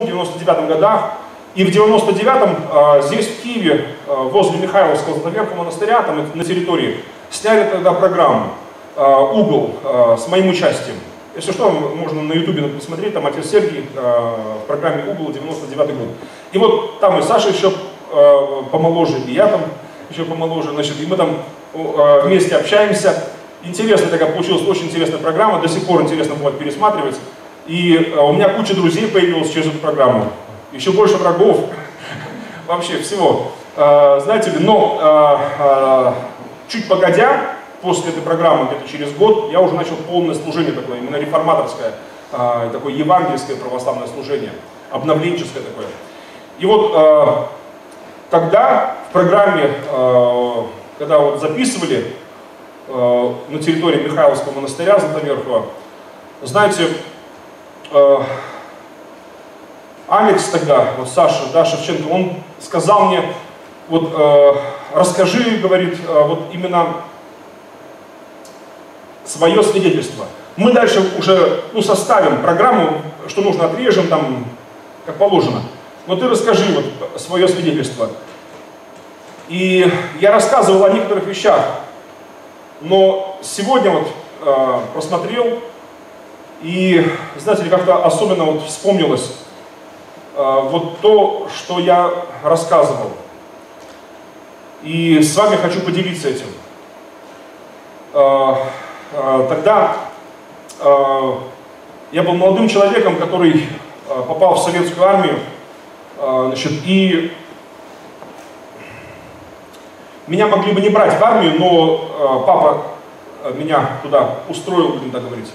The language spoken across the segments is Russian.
в 99 годах. И в 99-м здесь, в Киеве, возле Михайловского золотоверхого монастыря, там на территории, сняли тогда программу «Угол» с моим участием. Если что, можно на ютубе посмотреть, там отец Сергий в программе «Угол» 99-й год. И вот там и Саша еще помоложе, и я там еще помоложе, значит, и мы там вместе общаемся. Интересно, такая получилась очень интересная программа, до сих пор интересно будет пересматривать. И у меня куча друзей появилась через эту программу. Еще больше врагов, вообще всего. Знаете ли, но чуть погодя, после этой программы, где-то через год, я уже начал полное служение такое, именно реформаторское, такое евангельское православное служение, обновленческое такое. И вот тогда в программе, когда вот записывали на территории Михайловского монастыря Золотоверхого, знаете, Алекс тогда, вот Саша, да, Шевченко, он сказал мне, вот расскажи, говорит, вот именно свое свидетельство. Мы дальше уже составим программу, что нужно отрежем, там, как положено. Но ты расскажи вот свое свидетельство. И я рассказывал о некоторых вещах, но сегодня вот просмотрел и, знаете, как-то особенно вот вспомнилось вот то, что я рассказывал. И с вами хочу поделиться этим. Тогда я был молодым человеком, который попал в советскую армию, значит, и меня могли бы не брать в армию, но папа меня туда устроил, будем так говорить.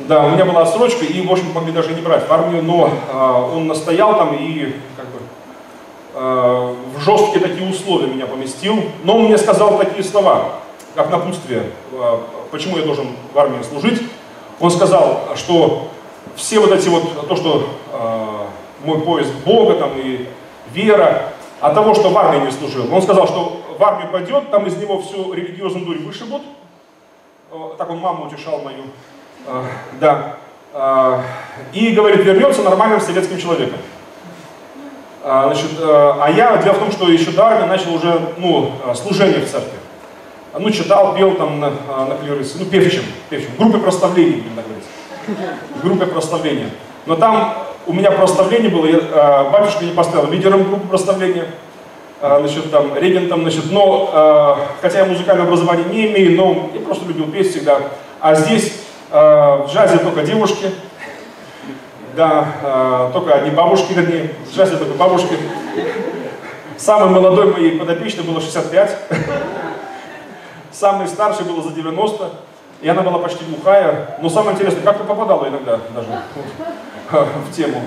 Да, у меня была отсрочка, и, в общем, могли даже не брать в армию, но он настоял там и как бы в жесткие такие условия меня поместил, но он мне сказал такие слова, как напутствие, почему я должен в армии служить. Он сказал, что все вот эти вот, то, что мой поиск Бога там и вера, от того, что в армии не служил. Он сказал, что в армию пойдет, там из него всю религиозную дурь вышибут. Так он маму утешал мою. Да. И, говорит, вернется нормальным советским человеком. Значит, а я, дело в том, что еще до армии начал уже, служение в церкви. Ну, читал, пел там на клиросе, певчим, группе прославления, будем так говорить. Группе прославления. Но там у меня прославление было, батюшка не поставил лидером группы прославления, значит, там, регентом, значит, но, хотя я музыкальное образование не имею, но я просто любил петь всегда. А здесь в джазе только девушки, да, только одни бабушки, вернее, в джазе только бабушки. Самой молодой моей подопечной было 65. Самый старший был за 90, и она была почти глухая. Но самое интересное, как-то попадала иногда даже в тему.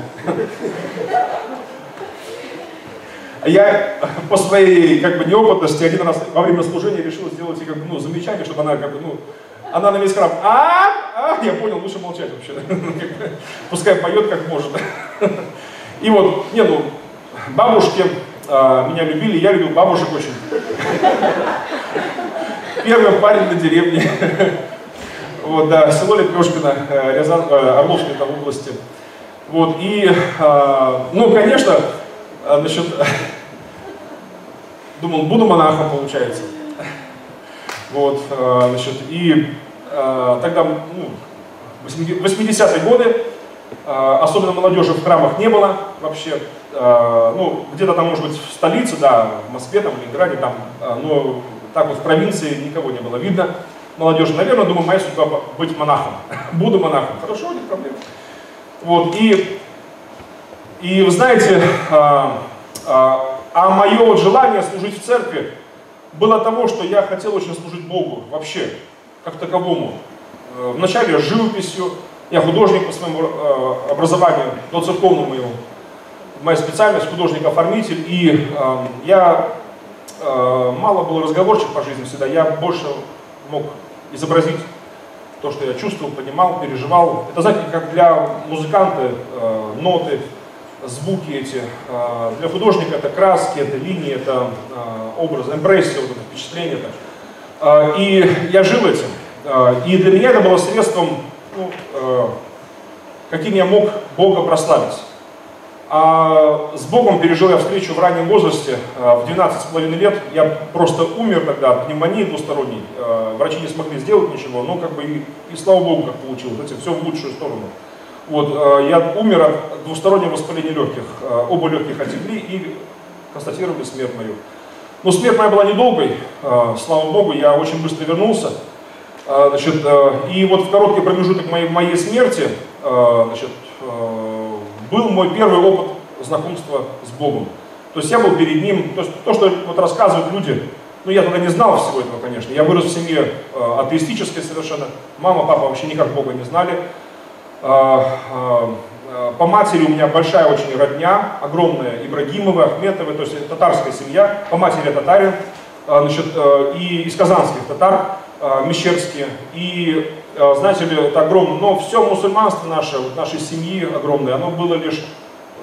Я по своей как бы неопытности один раз во время служения решил сделать ей как бы, замечание, чтобы она как бы, она на весь храм, я понял, лучше молчать вообще. Пускай поет как может. И вот, бабушки меня любили, я любил бабушек очень. Первый парень на деревне. Вот, да, село Лепешкино, Орловской области. Вот, и, конечно, насчет... Думал, буду монахом, получается. Вот, значит, и тогда, 80-е годы, особенно молодежи в храмах не было вообще. Где-то там, может быть, в столице, да, в Москве, там, в Ленинграде, там, но... Так вот в провинции никого не было видно. Молодежь, наверное, думаю, моя судьба быть монахом. Буду монахом. Хорошо, нет проблем. Вот, и вы знаете, мое вот желание служить в церкви было того, что я хотел очень служить Богу вообще, как таковому. Вначале живописью, я художник по своему образованию, до церковному моему. Моя специальность художник-оформитель, и я... Мало было разговорчик по жизни всегда, я больше мог изобразить то, что я чувствовал, понимал, переживал. Это, знаете, как для музыканта ноты, звуки эти, для художника это краски, это линии, это образы, эмбрессия, вот это впечатление. И я жил этим. И для меня это было средством каким я мог Бога прославить. А с Богом пережил я встречу в раннем возрасте, в 12,5 лет. Я просто умер тогда от пневмонии двусторонней. Врачи не смогли сделать ничего, но как бы и слава Богу, как получилось. Знаете, все в лучшую сторону. Вот, я умер от двустороннего воспаления легких. Оба легких отекли и констатировали смерть мою. Но смерть моя была недолгой, слава Богу, я очень быстро вернулся. Значит, и вот в короткий промежуток моей смерти, значит, был мой первый опыт знакомства с Богом. То есть я был перед Ним, то, что вот рассказывают люди, ну я тогда не знал всего этого, конечно. Я вырос в семье атеистической совершенно, мама, папа вообще никак Бога не знали. По матери у меня большая очень родня, огромная, Ибрагимовы, Ахметовы, то есть татарская семья, по матери татарин, значит, и из казанских татар, мещерские, и, знаете ли, это огромное, но все мусульманство наше, вот нашей семьи огромное, оно было лишь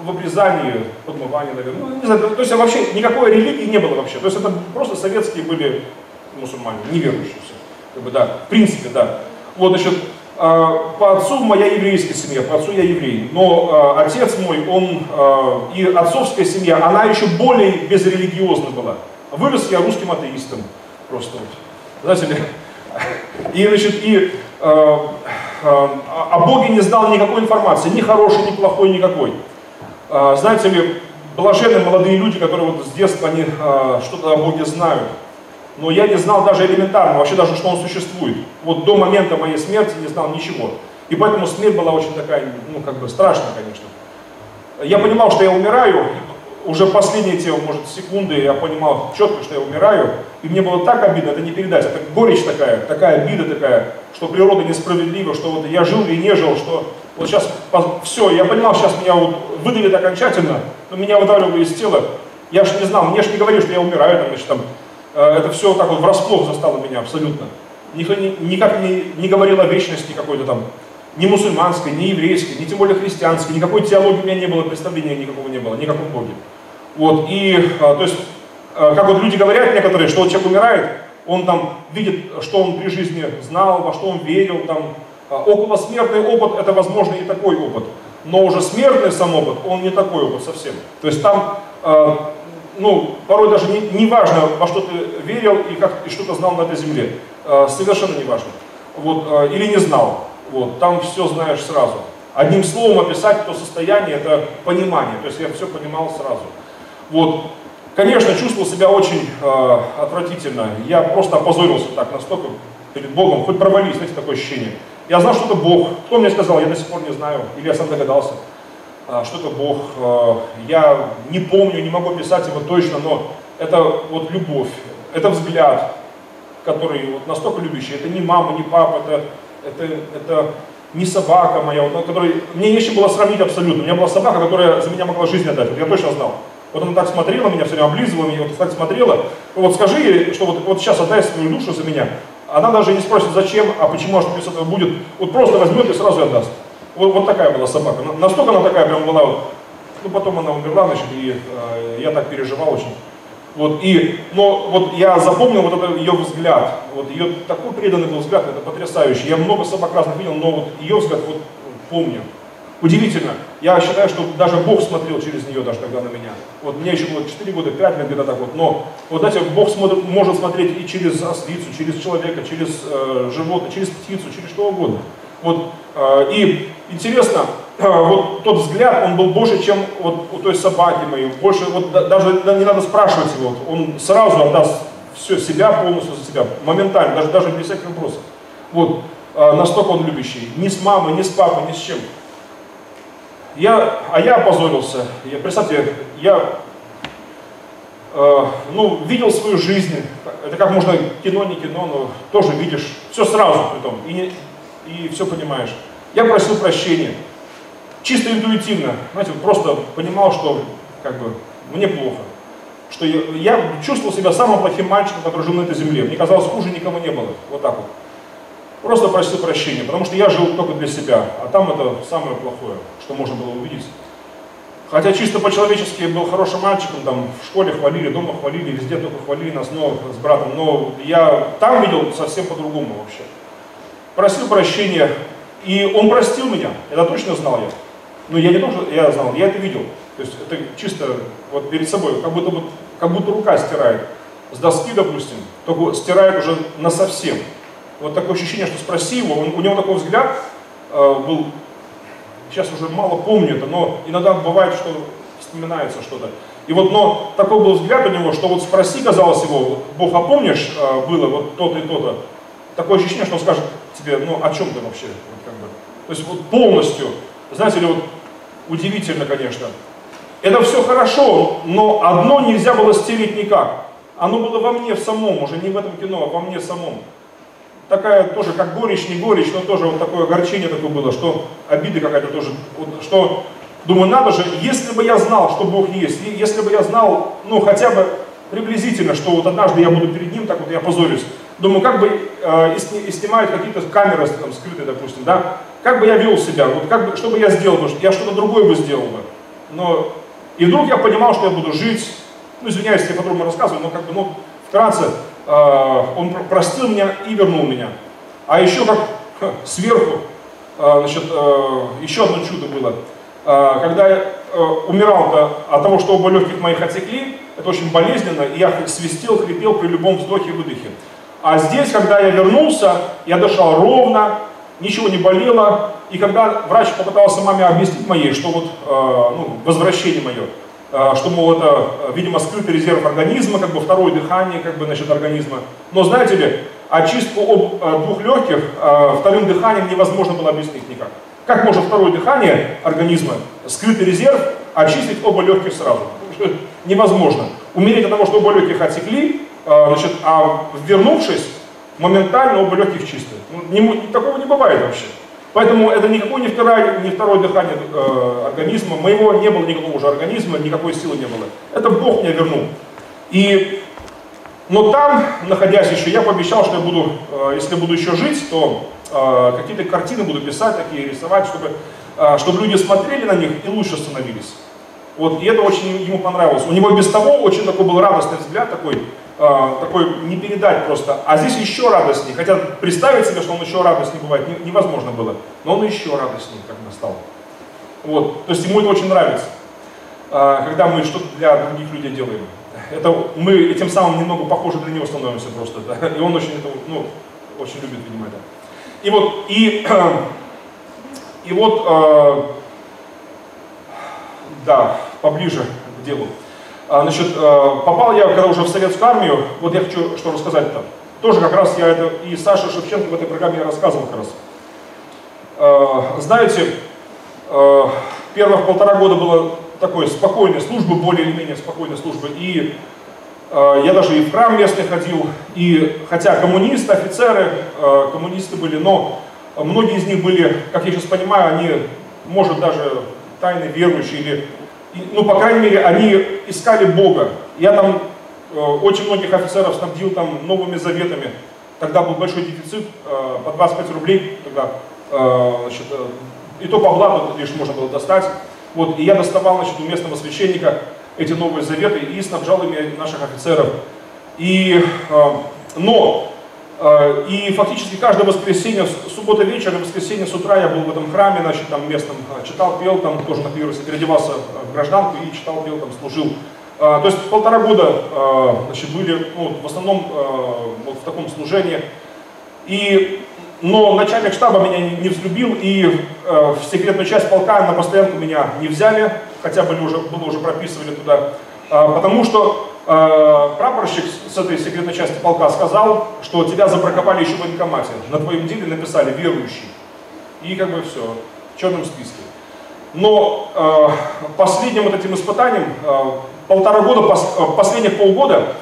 в обрезании, подмывании, наверное, ну, не знаю, то есть вообще никакой религии не было вообще, то есть это просто советские были мусульмане, неверующие все, как бы, да, в принципе, да, вот, значит, по отцу моя еврейская семья, по отцу я еврей, но отец мой, он, и отцовская семья, она еще более безрелигиозна была. Вырос я русским атеистом, просто, знаете ли, и, значит, о Боге не знал никакой информации, ни хорошей, ни плохой, никакой. Знаете ли, блаженные молодые люди, которые вот с детства, они что-то о Боге знают. Но я не знал даже элементарно, вообще даже, что он существует. Вот до момента моей смерти не знал ничего. И поэтому смерть была очень такая, ну, как бы страшная, конечно. Я понимал, что я умираю, уже последние те, может, секунды я понимал четко, что я умираю. И мне было так обидно, это не передать, это горечь такая, такая обида такая, что природа несправедлива, что вот я жил и не жил, что вот сейчас все, я понимал, сейчас меня вот выдавят окончательно, но меня выдавливали из тела. Я же не знал, мне же не говорили, что я умираю, там, значит, там. Это все так вот врасплох застало меня абсолютно. Никто никак не говорил о вечности какой-то там, ни мусульманской, ни еврейской, ни тем более христианской, никакой теологии у меня не было, представления никакого не было, никакого Бога. Вот, и, то есть, как вот люди говорят некоторые, что вот человек умирает, он там видит, что он при жизни знал, во что он верил, там, околосмертный опыт, это, возможно, и такой опыт, но уже смертный сам опыт, он не такой опыт совсем. То есть там, ну, порой даже не важно, во что ты верил и как ты что-то знал на этой земле. Совершенно не важно. Вот, или не знал. Вот, там все знаешь сразу. Одним словом описать то состояние, это понимание. То есть я все понимал сразу. Вот. Конечно, чувствовал себя очень отвратительно. Я просто опозорился так настолько перед Богом. Хоть провались, знаете, такое ощущение. Я знал, что это Бог. Кто мне сказал, я до сих пор не знаю. Или я сам догадался. Что-то Бог, я не помню, не могу писать его точно, но это вот любовь, это взгляд, который вот настолько любящий, это не мама, не папа, это не собака моя, вот, который, мне нечего было сравнить абсолютно, у меня была собака, которая за меня могла жизнь отдать, вот я точно знал. Вот она так смотрела меня, все время облизывала меня, вот так смотрела, вот скажи ей, что вот сейчас отдай свою душу за меня, она даже не спросит, зачем, а почему, а что без этого будет, вот просто возьмет и сразу отдаст. Вот такая была собака. Настолько она такая прям была, ну потом она умерла, значит, и я так переживал очень. Вот, но вот я запомнил вот этот ее взгляд, вот ее такой преданный был взгляд, это потрясающе. Я много собак разных видел, но вот ее взгляд вот помню. Удивительно. Я считаю, что даже Бог смотрел через нее даже тогда на меня. Вот мне еще было 4 года, 5 лет где-то так вот. Но вот знаете, Бог может смотреть и через ослицу, через человека, через животное, через птицу, через что угодно. Вот, и интересно, вот тот взгляд, он был больше, чем вот у той собаки моей, больше, вот даже не надо спрашивать его, он сразу отдаст все себя, полностью за себя, моментально, даже без всяких вопросов. Вот, настолько он любящий, ни с мамой, ни с папой, ни с чем. Я опозорился, представьте, ну, видел свою жизнь, это как можно кино, не кино, но тоже видишь, все сразу притом. И все понимаешь. Я просил прощения. Чисто интуитивно. Знаете, просто понимал, что как бы мне плохо. Что я чувствовал себя самым плохим мальчиком, который жил на этой земле. Мне казалось, хуже никого не было. Вот так вот. Просто просил прощения, потому что я жил только для себя. А там это самое плохое, что можно было увидеть. Хотя чисто по-человечески был хорошим мальчиком, там в школе хвалили, дома хвалили, везде только хвалили нас, но с братом. Но я там видел совсем по-другому вообще. Просил прощения, и И он простил меня, это точно знал я. Но я не то, что я знал, я это видел. То есть это чисто вот перед собой, как будто рука стирает. С доски, допустим, только стирает уже насовсем. Вот такое ощущение, что спроси его, у него такой взгляд был, сейчас уже мало помню это, но иногда бывает, что вспоминается что-то. И вот, но такой был взгляд у него, что вот спроси, казалось его, Бог, а помнишь, было вот то-то и то-то. Такое ощущение, что он скажет тебе, ну о чем ты вообще? Вот, как бы. То есть вот полностью, знаете ли, вот удивительно, конечно. Это все хорошо, но одно нельзя было стереть никак. Оно было во мне в самом, уже не в этом кино, а во мне самом. Такая тоже, как горечь, не горечь, но тоже вот такое огорчение такое было, что обида какая-то тоже, вот, что, думаю, надо же, если бы я знал, что Бог есть, если бы я знал, ну, хотя бы приблизительно, что вот однажды я буду перед Ним, так вот я позорюсь, думаю, как бы, и снимают какие-то камеры там скрытые, допустим, да, как бы я вел себя, вот как бы, что бы я сделал, я что-то другое бы сделал бы, но, и вдруг я понимал, что я буду жить, ну, извиняюсь, я подробно рассказываю, но как бы, ну, вкратце, он простил меня и вернул меня. А еще как сверху, значит, еще одно чудо было. Когда я умирал от того, что оба легких моих отсекли, это очень болезненно, и я свистел, хрипел при любом вздохе и выдохе. А здесь, когда я вернулся, я дышал ровно, ничего не болело, и когда врач попытался маме объяснить моей, что вот, ну, возвращение мое, что, мол, это, видимо, скрытый резерв организма, как бы второе дыхание, как бы, значит, организма. Но, знаете ли, очистку двух легких вторым дыханием невозможно было объяснить никак. Как можно второе дыхание организма, скрытый резерв, очистить оба легких сразу? Невозможно. Умереть от того, что оба легких отсекли, значит, а вернувшись, моментально оба легких чисты. Такого не бывает вообще. Поэтому это никакое не второе дыхание организма, моего не было никакого уже организма, никакой силы не было. Это Бог меня вернул. И, но там, находясь еще, я пообещал, что я буду, если буду еще жить, то какие-то картины буду писать, такие рисовать, чтобы люди смотрели на них и лучше становились. Вот, и это очень ему понравилось. У него без того очень такой был радостный взгляд, такой не передать просто. А здесь еще радостнее. Хотя представить себе, что он еще радостнее бывает, невозможно было. Но он еще радостнее как бы стал. Вот. То есть ему это очень нравится. Когда мы что-то для других людей делаем. Это мы тем самым немного похожи для него становимся просто. Да? И он очень, это, ну, очень любит, видимо, это. И вот, да, поближе к делу. Значит, попал я, когда уже в советскую армию, вот я хочу что рассказать-то. Тоже как раз я это, и Саша Шевченко в этой программе рассказывал как раз. Знаете, первых полтора года было такой спокойной службы, более или менее спокойной службы. И я даже и в храм местный ходил, и хотя коммунисты, офицеры, коммунисты были, но многие из них были, как я сейчас понимаю, они, может, даже тайно верующие или... Ну, по крайней мере, они искали Бога. Я там очень многих офицеров снабдил там новыми заветами. Тогда был большой дефицит, по 25 рублей тогда, значит, и то по блату лишь можно было достать. Вот, и я доставал, значит, у местного священника эти новые заветы и снабжал ими наших офицеров. И, и фактически каждое воскресенье, суббота вечером, воскресенье с утра я был в этом храме, значит, там местном, читал, пел, там тоже на клиросе переодевался в гражданку и читал, пел, там служил. То есть полтора года, значит, были, ну, в основном вот в таком служении. И, но начальник штаба меня не взлюбил, и в секретную часть полка на постоянку меня не взяли, хотя было уже прописывали туда, потому что прапорщик с этой секретной части полка сказал, что тебя забраковали еще в военкомате. На твоем деле написали «верующий». И как бы все, в черном списке. Но последним вот этим испытанием, полтора года, последних полгода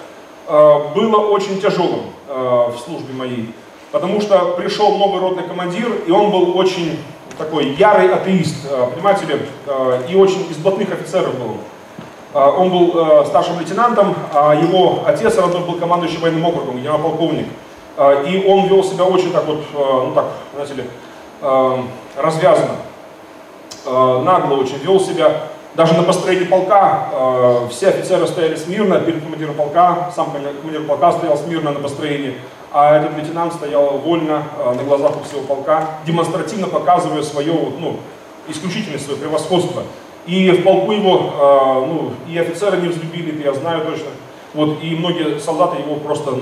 было очень тяжелым в службе моей. Потому что пришел новый ротный командир, и он был очень такой ярый атеист, понимаете ли, и очень из блатных офицеров был. Он был старшим лейтенантом, а его отец родной был командующим военным округом, генерал-полковник. И он вел себя очень так вот, ну так, знаете ли, развязно, нагло очень вел себя. Даже на построении полка все офицеры стояли смирно перед командиром полка, сам командир полка стоял смирно на построении. а этот лейтенант стоял вольно на глазах у всего полка, демонстративно показывая свое исключительность, свое превосходство. И в полку его и офицеры не взлюбили, это я знаю точно. Вот, и многие солдаты его просто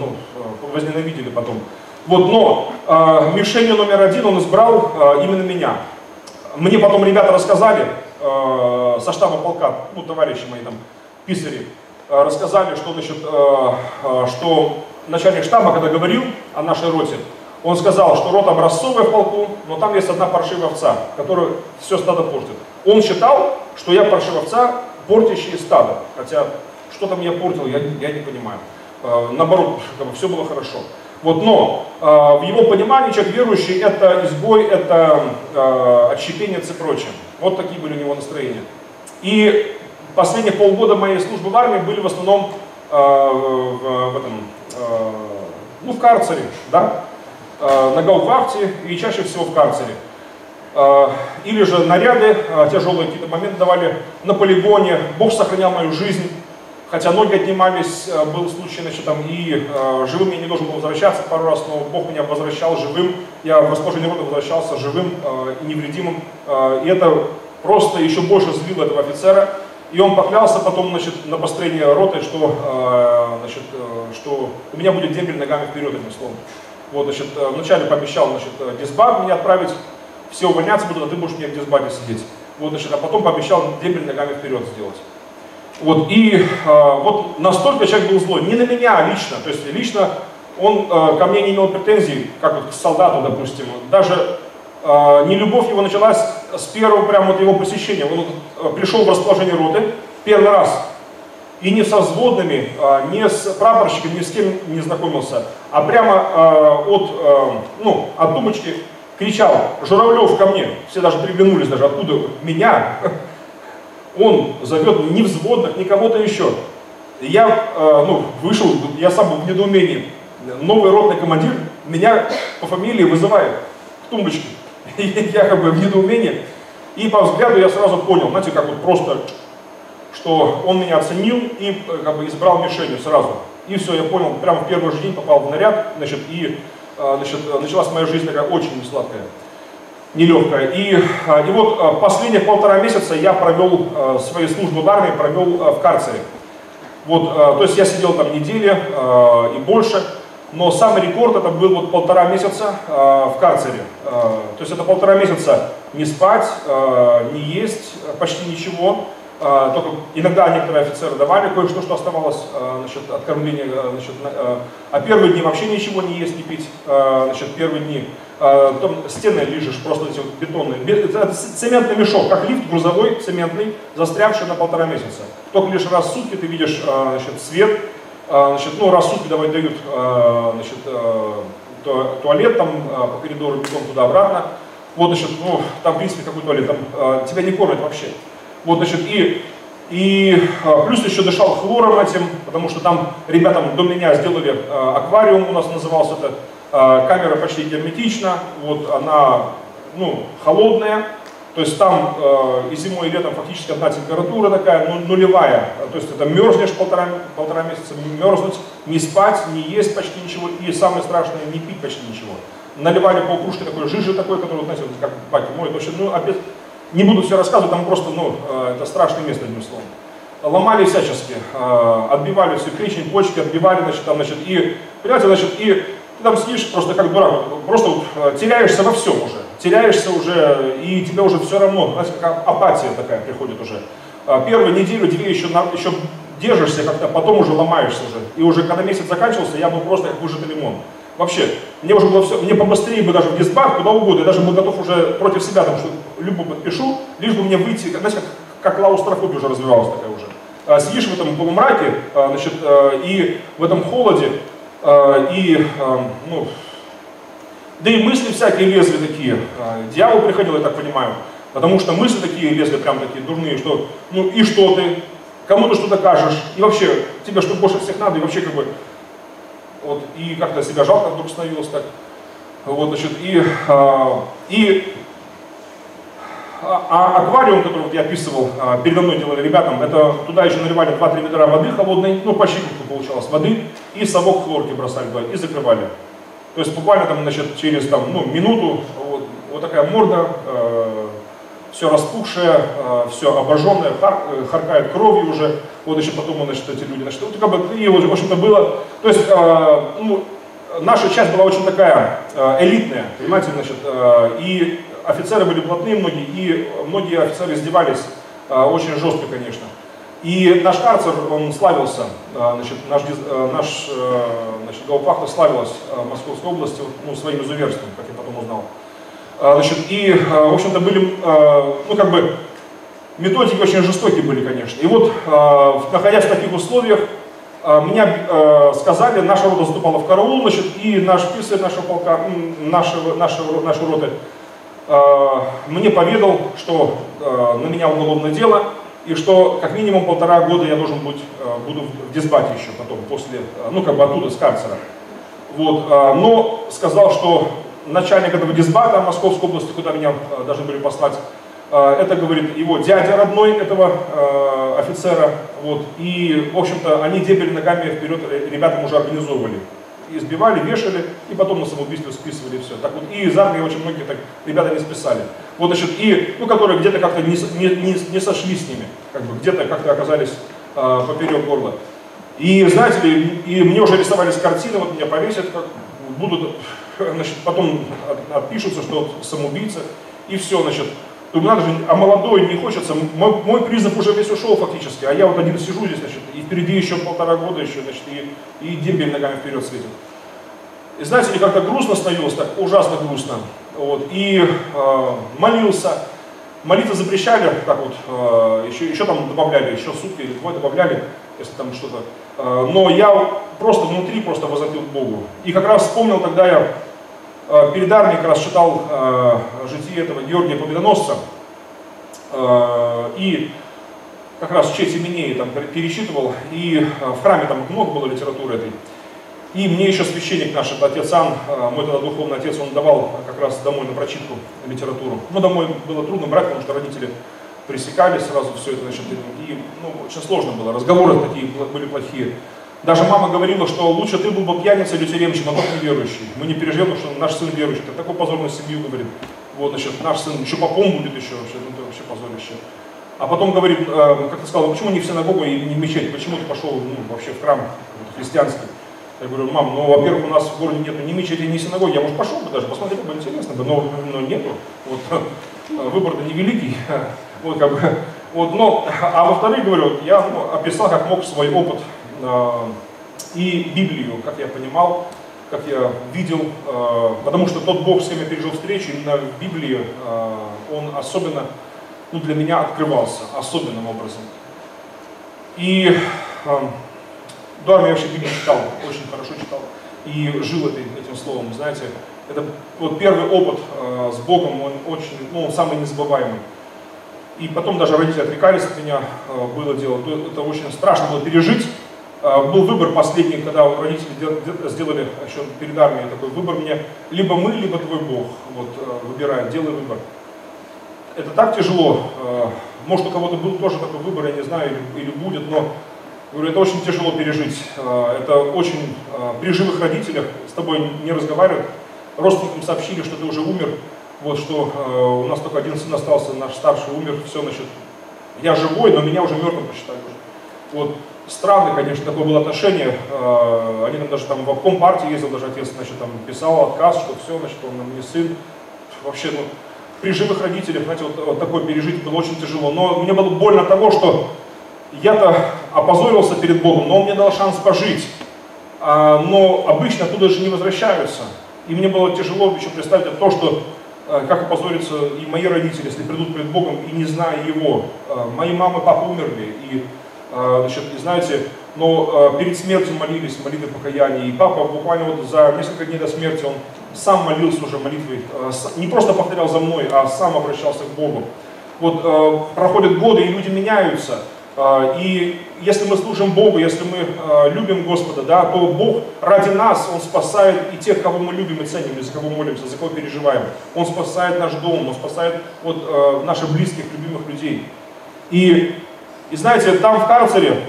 возненавидели потом. Вот, но мишенью номер один он избрал именно меня. Мне потом ребята рассказали со штаба полка, товарищи мои там, писари, рассказали, что, что начальник штаба, когда говорил о нашей роте, он сказал, что рота образцовая в полку, но там есть одна паршивая овца, которую все стадо портит. Он считал, что я паршивая овца, портящая стадо. Хотя, что там я портил, я не понимаю. Наоборот, все было хорошо. Вот, но в его понимании человек верующий — это изгой, это отщепенец и прочее. Вот такие были у него настроения. И последние полгода моей службы в армии были в основном в карцере, да? На гауптвахте и чаще всего в карцере. Или же наряды, тяжелые какие-то моменты давали на полигоне. Бог сохранял мою жизнь. Хотя ноги отнимались, был случай, живым я не должен был возвращаться пару раз, но Бог меня возвращал живым. Я в расположении рода возвращался живым и невредимым. И это просто еще больше злило этого офицера. И он поклялся потом на построение роты, что у меня будет дембель ногами вперед, этим словом. Вот, вначале пообещал дисбаг меня отправить, все увольняться будут, а ты будешь мне в дисбаге сидеть. Вот, а потом пообещал дембель ногами вперед сделать. Вот, и вот настолько человек был злой, не на меня лично, то есть лично он ко мне не имел претензий, как вот к солдату, допустим. Даже нелюбовь его началась с первого прямо его посещения. Он пришел в расположение роты первый раз, и не со взводными, не с прапорщиком, ни с кем не знакомился, а прямо от тумбочки кричал: «Журавлев, ко мне!» Все даже приглянулись, даже откуда меня. Он зовет ни взводных, ни кого-то еще. Я вышел, я сам был в недоумении. Новый ротный командир меня по фамилии вызывает к тумбочке. Я как бы в недоумении. И по взгляду я сразу понял, знаете, как вот просто, что он меня оценил и как бы избрал мишенью сразу. И все, я понял, прямо в первый же день попал в наряд, началась моя жизнь такая очень несладкая. Нелегкая. И вот последние полтора месяца я провел свою службу в армии, провел в карцере. Вот, то есть я сидел там недели и больше, но самый рекорд это был вот полтора месяца в карцере. То есть это полтора месяца не спать, не есть, почти ничего. Только иногда некоторые офицеры давали кое-что, что оставалось от кормления. А первые дни вообще ничего не есть, не пить. Первые дни там стены лижешь, просто эти вот бетонные. Это цементный мешок, как лифт грузовой, цементный, застрявший на полтора месяца. Только лишь раз в сутки ты видишь свет, раз в сутки давай дают туалет там, по коридору бегом туда-обратно. Вот, там в принципе какой туалет, там тебя не кормят вообще. Вот, и плюс еще дышал хлором этим, потому что там ребятам до меня сделали аквариум, у нас назывался это, камера почти герметична, вот она, холодная, то есть там и зимой, и летом фактически одна температура такая, нулевая, то есть это мерзнешь полтора месяца, мерзнуть, не спать, не есть почти ничего, и самое страшное, не пить почти ничего. Наливали полкружки такой жижи такой, который, знаете, как баки моют, в общем, опять... Не буду все рассказывать, там просто, это страшное место, одним словом. Ломали всячески, отбивали всю печень, почки, отбивали, и, понимаете, и ты там сидишь просто как дурак, просто теряешься во всем уже, и тебе уже все равно, знаете, как апатия такая приходит уже. Первую неделю-две еще держишься как-то, потом уже ломаешься уже. И уже когда месяц заканчивался, я был просто как выжатый лимон. Вообще, мне уже было все, мне побыстрее бы даже в дисбах, куда угодно, я даже был готов уже против себя, потому что любую подпишу, лишь бы мне выйти, знаете, как клаустрофобия уже развивалась такая уже. Сидишь в этом полумраке, и в этом холоде, да и мысли всякие лезли такие. Дьявол приходил, я так понимаю, потому что мысли такие лезли, прям такие дурные, что, и что ты, кому ты что-то кажешь, и вообще, тебе что больше всех надо, и вообще как бы, вот, и как-то себя жалко вдруг становилось так. Вот, аквариум, который вот я описывал, передо мной делали ребятам, это туда еще наливали 2-3 ведра воды холодной, почти как-то получалось воды, и совок хлорки бросали туда, и закрывали. То есть буквально там, значит, через там, ну, минуту вот такая морда, все распухшее, все обожженное, харкает кровью уже. Вот еще потом, значит, эти люди, значит, вот, как бы, и в общем-то было. То есть ну, наша часть была очень такая элитная, понимаете, значит, и офицеры были блатные многие, и многие офицеры издевались очень жестко, конечно. И наш карцер, он славился, значит, наш Гаупахта славилась в Московской области, ну, своим изуверством, как я потом узнал. Значит, и, в общем-то, были, ну, как бы, методики очень жестокие были, конечно. И вот, находясь в таких условиях, меня сказали, наша рота вступала в караул, значит, и наш писарь нашего полка, нашей роты, мне поведал, что на меня уголовное дело, и что как минимум 1,5 года я должен буду в дисбате еще потом, после, ну, как бы оттуда, с карцера. Вот, но сказал, что начальник этого дисбата Московской области, куда меня должны были послать, это, говорит, его дядя родной, этого офицера, вот, и, в общем-то, они дебили ногами вперед, ребятам уже организовывали. Избивали, вешали, и потом на самоубийство списывали все. Так вот, и из армии очень многие так ребята не списали. Вот, значит, и, ну, которые где-то как-то не сошли с ними, как бы где-то как-то оказались поперек горла. И, знаете ли, и мне уже рисовались картины, вот меня повесят, как, будут, значит, потом отпишутся, что самоубийца, и все, значит. Думаю, надо же, а молодой не хочется, мой призыв уже весь ушел фактически, а я вот один сижу здесь, значит, и впереди еще 1,5 года еще, значит, и дембель ногами вперед светит. И знаете, мне как-то грустно становилось, так ужасно грустно, вот, и молился, молиться запрещали, так вот, еще там добавляли, еще сутки или 2 добавляли, если там что-то, но я просто внутри просто возвратил к Богу, и как раз вспомнил тогда я, перед армией как раз читал житие этого Георгия Победоносца, и как раз в честь именей там пересчитывал, и в храме там много было литературы этой. И мне еще священник наш, отец Ан, мой тогда духовный отец, он давал как раз домой на прочитку литературу. Но домой было трудно брать, потому что родители пресекали сразу все это, значит, и, ну, очень сложно было, разговоры такие были плохие. Даже мама говорила, что лучше ты был бы пьяница или тюремщик, а тот неверующий. Мы не переживем, потому что наш сын верующий. Ты такую позорную семью, говорит. Вот, значит, наш сын чупаком будет еще, вообще, ну, это вообще позорище. А потом говорит, как ты сказал, почему не в синагогу и не в мечеть? Почему ты пошел, ну, вообще в храм христианский? Я говорю, мам, ну, во-первых, у нас в городе нету ни мечети, ни синагоги. Я, может, пошел бы даже, посмотрел бы, интересно бы, но нету. Вот, выбор-то невеликий. Вот, как бы. Вот, но, а во-вторых, говорю, я, ну, описал как мог свой опыт и Библию, как я понимал, как я видел, потому что тот Бог, с кем я пережил встречу, именно в Библии он особенно, ну, для меня открывался особенным образом. И да, я вообще Библию читал, очень хорошо читал и жил этим словом, знаете, это вот первый опыт с Богом, он очень, ну, он самый незабываемый. И потом даже родители отвлекались от меня, было дело, это очень страшно было пережить. Был выбор последний, когда родители сделали еще перед армией такой выбор мне. Либо мы, либо твой Бог. Вот, выбирай, делай выбор. Это так тяжело. Может, у кого-то был тоже такой выбор, я не знаю, или будет, но говорю, это очень тяжело пережить. Это очень при живых родителях с тобой не разговаривают. Родственникам сообщили, что ты уже умер. Вот что у нас только один сын остался, наш старший умер. Все, значит, я живой, но меня уже мертвым посчитали. Вот. Странно, конечно, такое было отношение. Они там даже там в обком партии ездил, даже отец, значит, там писал отказ, что все, значит, он нам не сын. Вообще, ну, при живых родителях, знаете, вот такое пережить было очень тяжело. Но мне было больно от того, что я-то опозорился перед Богом, но он мне дал шанс пожить. Но обычно оттуда же не возвращаются. И мне было тяжело еще представить то, что как опозорятся и мои родители, если придут перед Богом и не зная Его. Мои мамы, папа умерли. Значит, и знаете, но перед смертью молились, молитвы покаяния. И папа буквально вот за несколько дней до смерти, он сам молился уже молитвой, не просто повторял за мной, а сам обращался к Богу. Вот проходят годы, и люди меняются. И если мы служим Богу, если мы любим Господа, да, то Бог ради нас, Он спасает и тех, кого мы любим и ценим, и за кого молимся, за кого переживаем. Он спасает наш дом, Он спасает вот наших близких, любимых людей. И знаете, там в карцере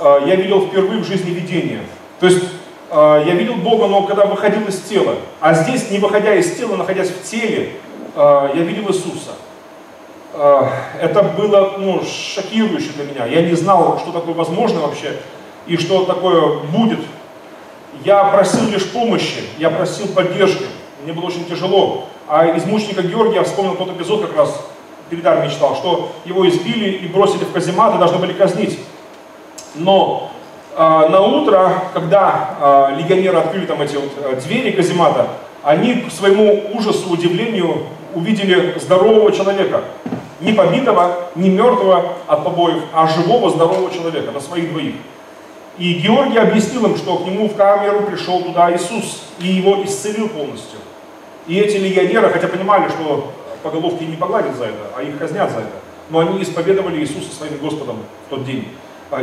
я видел впервые в жизни видение. То есть я видел Бога, но когда выходил из тела. А здесь, не выходя из тела, находясь в теле, я видел Иисуса. Это было, ну, шокирующе для меня. Я не знал, что такое возможно вообще и что такое будет. Я просил лишь помощи, я просил поддержки. Мне было очень тяжело. А из мученика Георгия я вспомнил тот эпизод, как раз перед армией читал, что его избили и бросили в каземат и должны были казнить. Но на утро, когда легионеры открыли там эти вот двери каземата, они к своему ужасу, удивлению увидели здорового человека. Не побитого, не мертвого от побоев, а живого, здорового человека на своих двоих. И Георгий объяснил им, что к нему в камеру пришел туда Иисус и его исцелил полностью. И эти легионеры, хотя понимали, что по головке не погладят за это, а их казнят за это, но они исповедовали Иисуса своим Господом в тот день.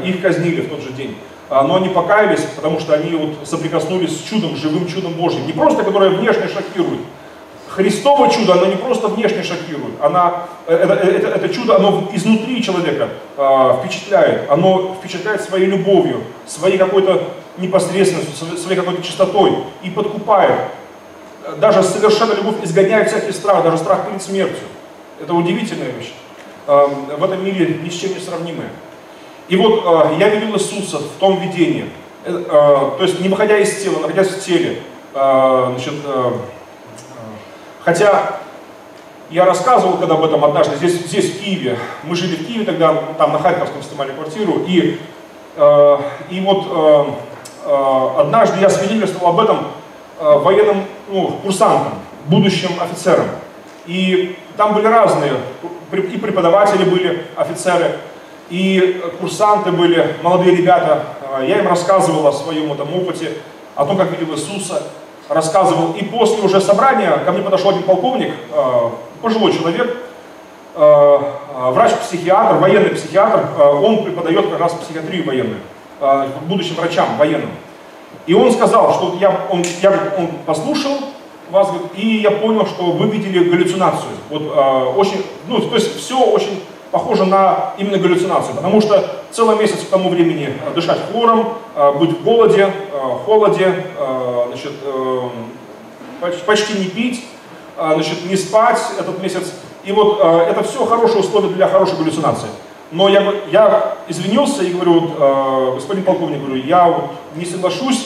Их казнили в тот же день. Но они покаялись, потому что они вот соприкоснулись с чудом, живым чудом Божьим. Не просто, которое внешне шокирует. Христово чудо, оно не просто внешне шокирует. Это чудо, оно изнутри человека впечатляет. Оно впечатляет своей любовью, своей какой-то непосредственностью, своей какой-то чистотой и подкупает. Даже совершенно любовь изгоняет всякий страх, даже страх перед смертью. Это удивительная вещь. В этом мире ни с чем не сравнимая. И вот я видел Иисуса в том видении, то есть не выходя из тела, находясь в теле. Хотя я рассказывал когда об этом однажды, здесь в Киеве, мы жили в Киеве тогда, там на Харьковском снимали квартиру, и вот однажды я свидетельствовал об этом военным, курсантам, будущим офицерам. И там были разные, и преподаватели были, офицеры. И курсанты были, молодые ребята, я им рассказывал о своем этом опыте, о том, как видел Иисуса, рассказывал. И после уже собрания ко мне подошел один полковник, пожилой человек, врач-психиатр, военный психиатр, он преподает как раз психиатрию военную, будущим врачам военным. И он сказал, что он послушал вас, и я понял, что вы видели галлюцинацию. Вот, очень, то есть все очень... похоже на именно галлюцинацию, потому что целый месяц к тому времени дышать хлором, быть в голоде, холоде, почти не пить, не спать этот месяц. И вот это все хорошие условия для хорошей галлюцинации. Но я извинился и говорю, господин полковник, говорю, я вот не соглашусь,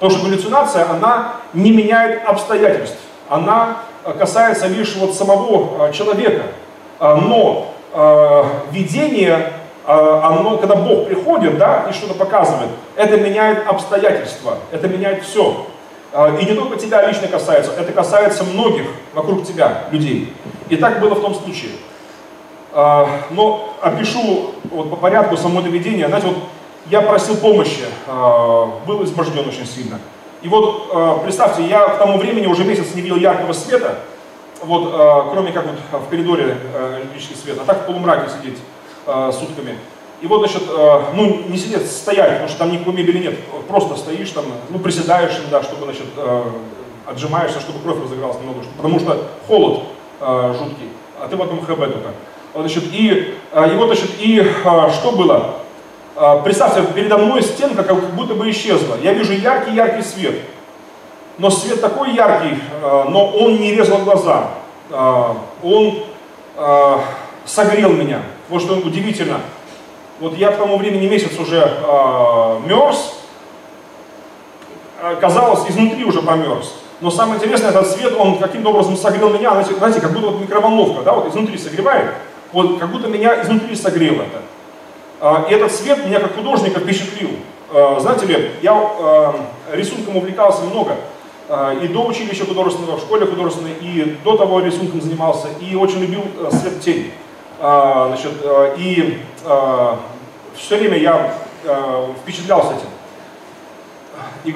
потому что галлюцинация, она не меняет обстоятельств, она касается лишь вот самого человека. Но видение, оно, когда Бог приходит, да, и что-то показывает, это меняет обстоятельства, это меняет все. И не только тебя лично касается, это касается многих вокруг тебя людей. И так было в том случае. Но опишу вот по порядку само это видение. Знаете, вот я просил помощи, был изможден очень сильно. И вот представьте, я к тому времени уже месяц не видел яркого света. Вот, кроме как вот в коридоре электрический свет, а так в полумраке сидеть сутками. И вот, не сидеть, стоять, потому что там никакой мебели нет, просто стоишь там, приседаешь, да, чтобы, отжимаешься, чтобы кровь разыгралась немного, потому что холод жуткий, а ты потом ХБ только. Что было? Представьте, передо мной стенка как будто бы исчезла. Я вижу яркий-яркий свет. Но свет такой яркий, но он не резал глаза, он согрел меня. Вот что удивительно. Вот я к тому времени месяц уже мерз, казалось, изнутри уже померз. Но самое интересное, этот свет, он каким-то образом согрел меня, знаете, как будто вот микроволновка, да, вот изнутри согревает, вот как будто меня изнутри согрело это. И этот свет меня как художника впечатлил. Знаете ли, я рисунком увлекался много. И до училища художественного, в школе художественной, и до того рисунком занимался, и очень любил свет тени. Все время я впечатлялся этим,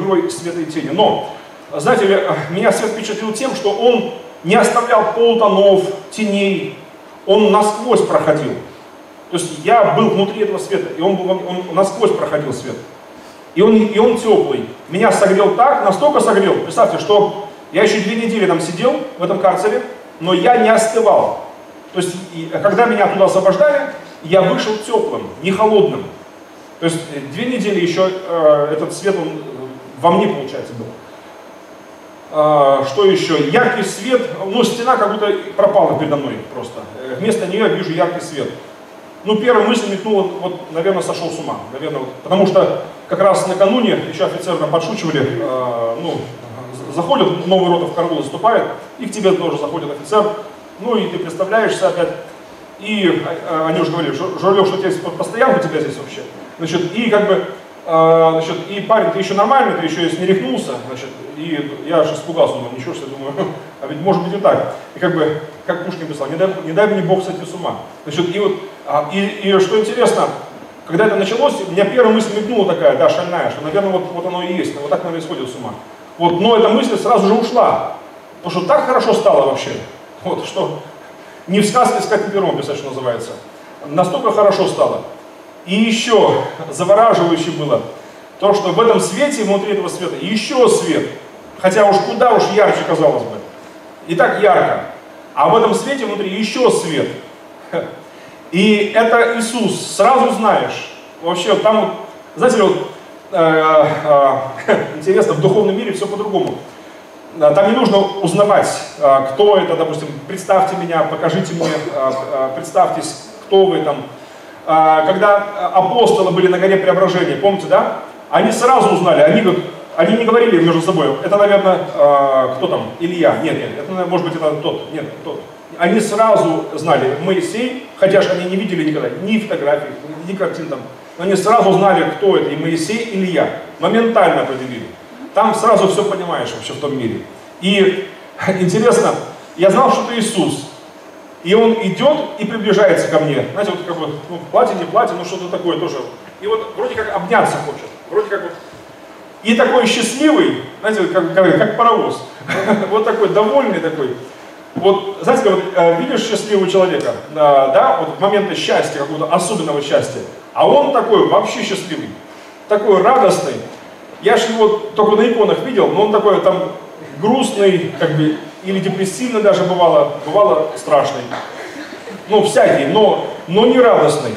игрой света и тени. Но, знаете ли, меня свет впечатлил тем, что он не оставлял полутонов, теней, он насквозь проходил. То есть я был внутри этого света, и он насквозь проходил свет. И он теплый. Меня согрел так, настолько согрел. Представьте, что я еще 2 недели там сидел, в этом карцере, но я не остывал. То есть, когда меня туда освобождали, я вышел теплым, не холодным. То есть 2 недели еще этот свет, он во мне, получается, было. Что еще? Яркий свет, ну, стена как будто пропала передо мной просто. Вместо нее я вижу яркий свет. Ну, первая мысль метнула, вот, наверное, сошел с ума. Наверное, вот, потому что как раз накануне еще офицеры там подшучивали, ну, заходят, новая рота в караул заступает, и к тебе тоже заходит офицер, ну, и ты представляешься опять. И они уже говорили, Журавлев, что тебя постоянно у тебя здесь вообще. Значит, и как бы, значит, и парень, ты еще нормальный, ты еще не рехнулся, значит, и я же испугался, думаю, ничего себе, думаю, а ведь может быть и так. И как бы, как Пушкин писал, не дай мне Бог сойти с ума. Значит, и вот, и что интересно, когда это началось, у меня первая мысль мигнула такая, да, шальная, что, наверное, вот оно и есть, вот так, наверное, исходит с ума. Вот, но эта мысль сразу же ушла, потому что так хорошо стало вообще, вот, что не в сказке, как в пером писать, что называется, настолько хорошо стало. И еще завораживающе было то, что в этом свете, внутри этого света, еще свет. Хотя уж куда уж ярче, казалось бы. И так ярко. А в этом свете внутри еще свет. И это Иисус, сразу знаешь. Вообще, там, знаете ли, вот, интересно, в духовном мире все по-другому. Там не нужно узнавать, кто это, допустим, представьте меня, покажите мне, представьтесь, кто вы там. Когда апостолы были на горе Преображения, помните, да? Они сразу узнали, они не говорили между собой, это, наверное, кто там, Илья, нет, это, может быть, это тот, нет, тот. Они сразу знали, Моисей, хотя же они не видели никогда ни фотографий, ни картин там, но они сразу знали, кто это, и Моисей, и Илья, моментально определили. Там сразу все понимаешь вообще в том мире. И интересно, я знал, что это Иисус. И он идет и приближается ко мне. Знаете, вот как бы, ну, платье, не платье, ну что-то такое тоже. И вот вроде как обняться хочет. Вроде как вот. И такой счастливый, знаете, как паровоз. Вот такой, довольный такой. Вот, знаете, как видишь счастливого человека, да, вот в моменты счастья, какого-то особенного счастья. А он такой вообще счастливый, такой радостный. Я же его только на иконах видел, но он такой там грустный, как бы, или депрессивный даже бывало страшный. Ну, всякий, но не радостный.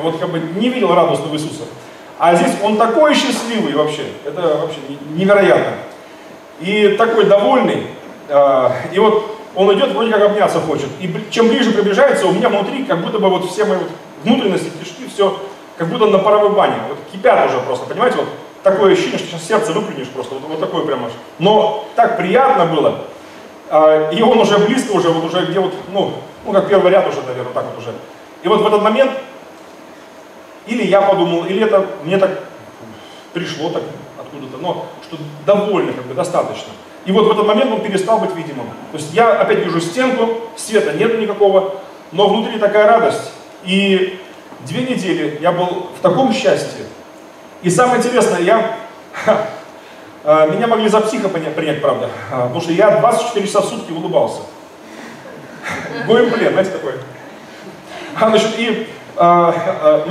Вот как бы не видел радостного Иисуса. А здесь он такой счастливый вообще, это вообще невероятно. И такой довольный, и вот он идет, вроде как обняться хочет. И чем ближе приближается, у меня внутри как будто бы вот все мои вот внутренности, кишки, все как будто на паровой бане. Вот кипят уже просто, понимаете, вот. Такое ощущение, что сейчас сердце выплюнешь просто, вот такое прямо. Но так приятно было, и он уже близко, уже где вот, ну как первый ряд уже, наверное, так вот уже. И вот в этот момент, или я подумал, или это мне так пришло так откуда-то, но что довольно, как бы достаточно. И вот в этот момент он перестал быть видимым. То есть я опять вижу стенку, света нету никакого, но внутри такая радость. И 2 недели я был в таком счастье. И самое интересное, меня могли за психа принять, правда, потому что я 24 часа в сутки улыбался. Гоимплен, знаете, такое. Но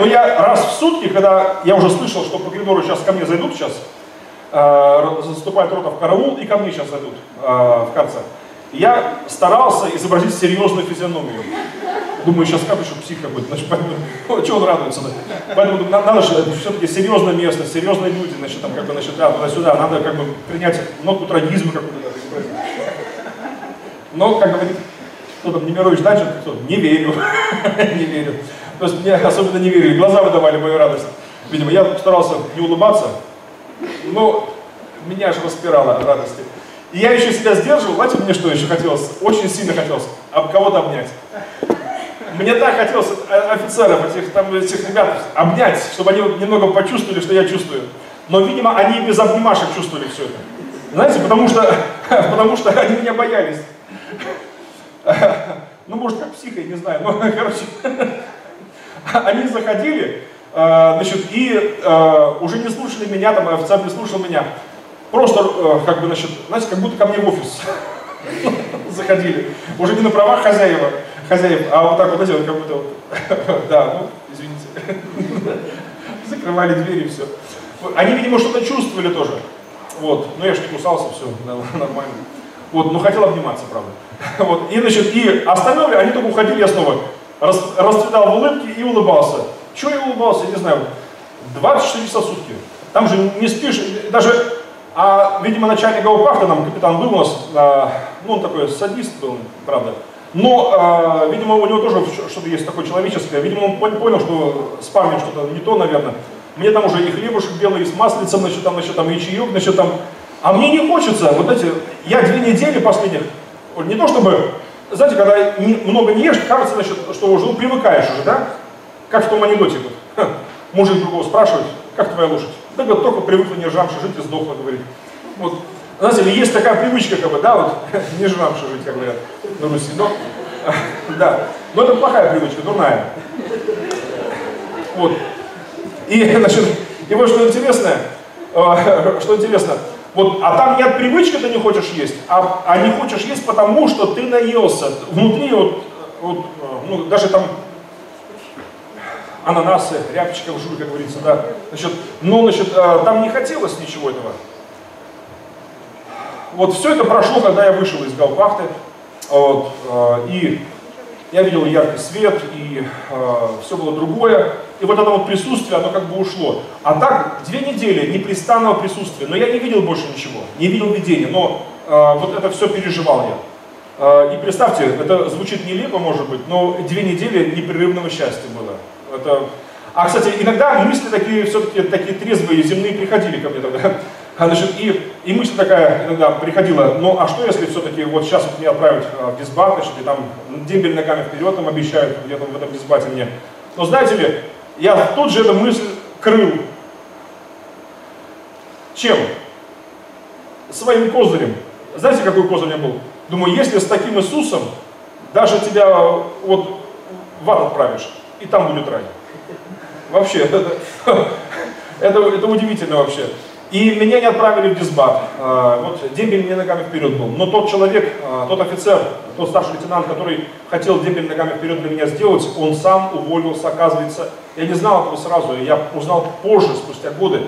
я раз в сутки, когда я уже слышал, что по коридору сейчас ко мне зайдут, сейчас заступает рота в караул, и ко мне сейчас зайдут в конце, я старался изобразить серьезную физиономию. Думаю, сейчас как еще псих какой-то, значит, поэтому, чего он радуется-то? Поэтому надо же, все-таки серьезное место, серьезные люди, значит, там, как бы, значит, да, туда-сюда, надо, как бы, принять нотку трагизма какую-то. Но, как говорит, кто там, Немирович Данченко, кто? Не верю, не верю. То есть, мне особенно не верили, глаза выдавали мою радость. Видимо, я старался не улыбаться, но меня аж распирало от радости. И я еще себя сдерживал, знаете, мне что еще хотелось? Очень сильно хотелось кого-то обнять. Мне так хотелось офицеров, этих ребят обнять, чтобы они немного почувствовали, что я чувствую. Но, видимо, они без обнимашек чувствовали все это. Знаете, потому что они меня боялись. Ну, может, как психа, я не знаю, но, короче, они заходили, значит, и уже не слушали меня, там, офицер не слушал меня. Просто, как бы, значит, знаете, как будто ко мне в офис заходили. Уже не на правах хозяев, а вот так вот, знаете, как будто вот, да, ну, извините, закрывали двери и все. Они, видимо, что-то чувствовали тоже, вот, но я же не кусался, все, нормально, вот, но хотел обниматься, правда, вот, и, значит, и остановили, они только уходили, я снова расцветал в улыбке и улыбался. Чего я улыбался, я не знаю, 24 часа в сутки, там же не спишь, даже А, видимо, начальник Гаупарта, нам капитан был у нас, ну, он такой садист был, правда. Но, видимо, у него тоже что-то есть такое человеческое. Видимо, он понял, что с парнем что-то не то, наверное. Мне там уже и хлебушек белый, и с маслицем, насчет там, и чаек, насчет там. А мне не хочется, вот эти, я 2 недели последних, не то чтобы, знаете, когда много не ешь, кажется, значит, что уже привыкаешь уже, да? Как в том анекдоте, вот. Мужик другого спрашивает, как твоя лошадь? Да говорит, только привыкла не ржавши жить и сдохла, говорит. Вот. Знаете, есть такая привычка, как бы, да, вот, не ржавши жить, как говорят на Руси, но, да. Но это плохая привычка, дурная. Вот. И, значит, и вот что интересно, вот, а там нет привычки, ты не хочешь есть, а не хочешь есть, потому что ты наелся. Внутри вот, ну, даже там ананасы, рябчиков, жуль, как говорится, да. Значит, ну, значит, там не хотелось ничего этого. Вот все это прошло, когда я вышел из Гаупахты, вот, и я видел яркий свет, и все было другое. И вот это вот присутствие, оно как бы ушло. А так, 2 недели непрестанного присутствия. Но я не видел больше ничего, не видел видения, но вот это все переживал я. И представьте, это звучит нелепо, может быть, но 2 недели непрерывного счастья было. Это... А, кстати, иногда мысли такие, все-таки такие трезвые, земные приходили ко мне тогда. Значит, и мысль такая иногда приходила, ну а что если все-таки вот сейчас вот меня отправят в дисбат, значит, и там дембель ногами вперед им обещают, где там в этом дисбате мне. Но знаете ли, я тут же эту мысль крыл. Чем? Своим козырем. Знаете, какой козырь я был? Думаю, если с таким Иисусом даже тебя вот в ад отправишь, и там будет рай. Вообще, это удивительно вообще. И меня не отправили в дисбат. Вот дембель мне ногами вперед был. Но тот человек, тот офицер, тот старший лейтенант, который хотел дембель ногами вперед для меня сделать, он сам уволился, оказывается. Я не знал этого сразу, я узнал позже, спустя годы.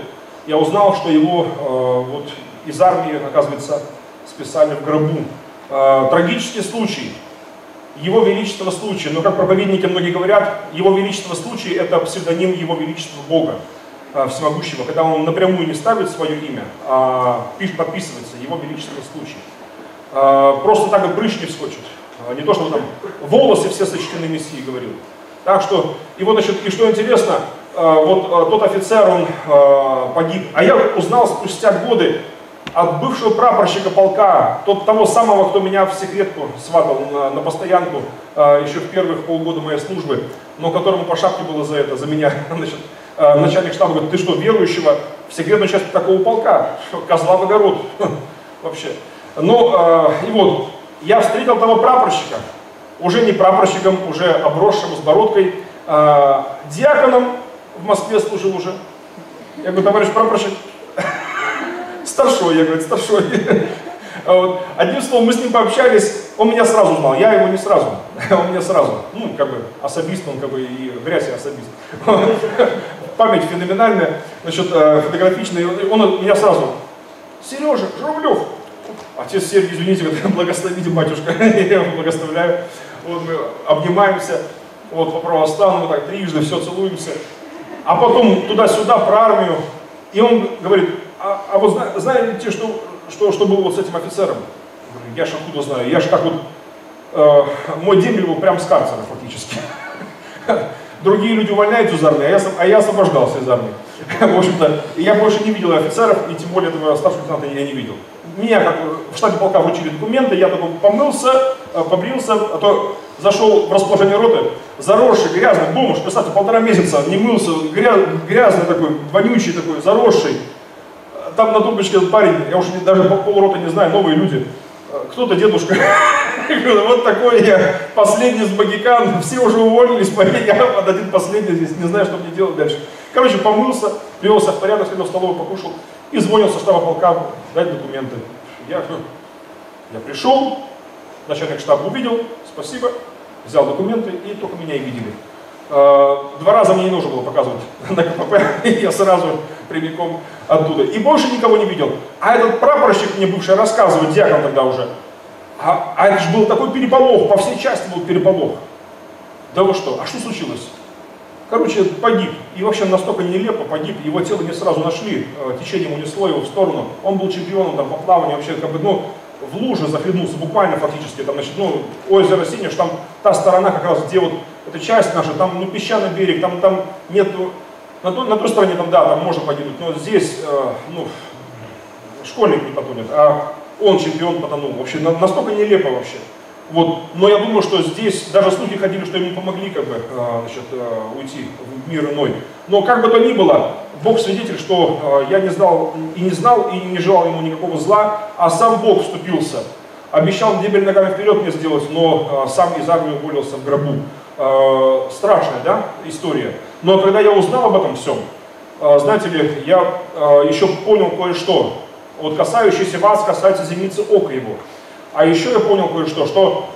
Я узнал, что его вот из армии, оказывается, списали в гробу. Трагический случай. Его величество случай. Но, как проповедники многие говорят, его величество случай — это псевдоним его величества Бога всемогущего, когда он напрямую не ставит свое имя, а подписывается его величество случай. Просто так и прыщ не вскочит. Не то, что там волосы все сочтены Мессии, говорил. Так что, и вот, значит, и что интересно, вот тот офицер, он погиб. А я узнал спустя годы от бывшего прапорщика полка, того самого, кто меня в секретку сватал на постоянку еще в первых полгода моей службы, но которому по шапке было за это, за меня, значит. Начальник штаба говорит, ты что, верующего в секретную часть такого полка, козла в огород, вообще. Но, и вот, я встретил того прапорщика, уже не прапорщиком, уже обросшим, с бородкой, диаконом в Москве служил уже. Я говорю, товарищ прапорщик, старшой, я говорю, старшой. Одним словом, мы с ним пообщались, он меня сразу узнал, я его не сразу, он меня сразу, ну, как бы, особист, он как бы и в грязи особист. Память феноменальная, значит, фотографичная, он меня сразу, Сережа, Журавлев, отец Сергий, извините, благословите, батюшка, я его благословляю, вот мы обнимаемся, вот по правостану, так трижды, все, целуемся, а потом туда-сюда, про армию, и он говорит, а вот знаете, что было вот с этим офицером? Я же откуда знаю, я же так вот, мой дембель был прям с карцера фактически. Другие люди увольняются из армии, а я освобождался из армии. В общем-то, я больше не видел офицеров, и тем более этого старшего лейтенанта я не видел. Меня как в штабе полка вручили документы, я только помылся, побрился, а то зашел в расположение роты, заросший, грязный, бомж, представьте, 1,5 месяца не мылся, грязный такой, вонючий такой, заросший. Там на трубочке парень, я уже даже полрота не знаю, новые люди. Кто-то дедушка. Вот такой я, последний из Багикан, все уже уволились, я один последний здесь, не знаю, что мне делать дальше. Короче, помылся, привелся в порядок, сходил в столовую, покушал и звонил со штаба полка, дать документы. Я пришел, начальник штаба увидел, спасибо, взял документы, и только меня и видели. 2 раза мне не нужно было показывать на КПП, я сразу прямиком оттуда. И больше никого не видел. А этот прапорщик мне бывший рассказывает, диакон тогда уже, а это же был такой переполох, по всей части был переполох. Да вы что, а что случилось? Короче, погиб. И вообще настолько нелепо погиб, его тело не сразу нашли, течением унесло его в сторону. Он был чемпионом там, по плаванию, вообще как бы, ну, в луже захлебнулся буквально фактически. Там, значит, ну, озеро Синяш, там та сторона как раз, где вот эта часть наша, там ну, песчаный берег, там нету. На той стороне там, да, там можно погибнуть, но здесь, ну, школьник не потонет, а он чемпион потонул. Вообще, настолько нелепо вообще. Вот. Но я думаю, что здесь даже слухи ходили, что ему помогли как бы, значит, уйти в мир иной. Но как бы то ни было, Бог свидетель, что я не знал и не желал ему никакого зла, а сам Бог вступился. Обещал дебель ногами вперед мне сделать, но сам из армии уволился в гробу. Страшная, да, история. Но когда я узнал об этом всем, знаете ли, я еще понял кое-что, вот касающийся вас, касается зеницы ока его. А еще я понял кое-что, что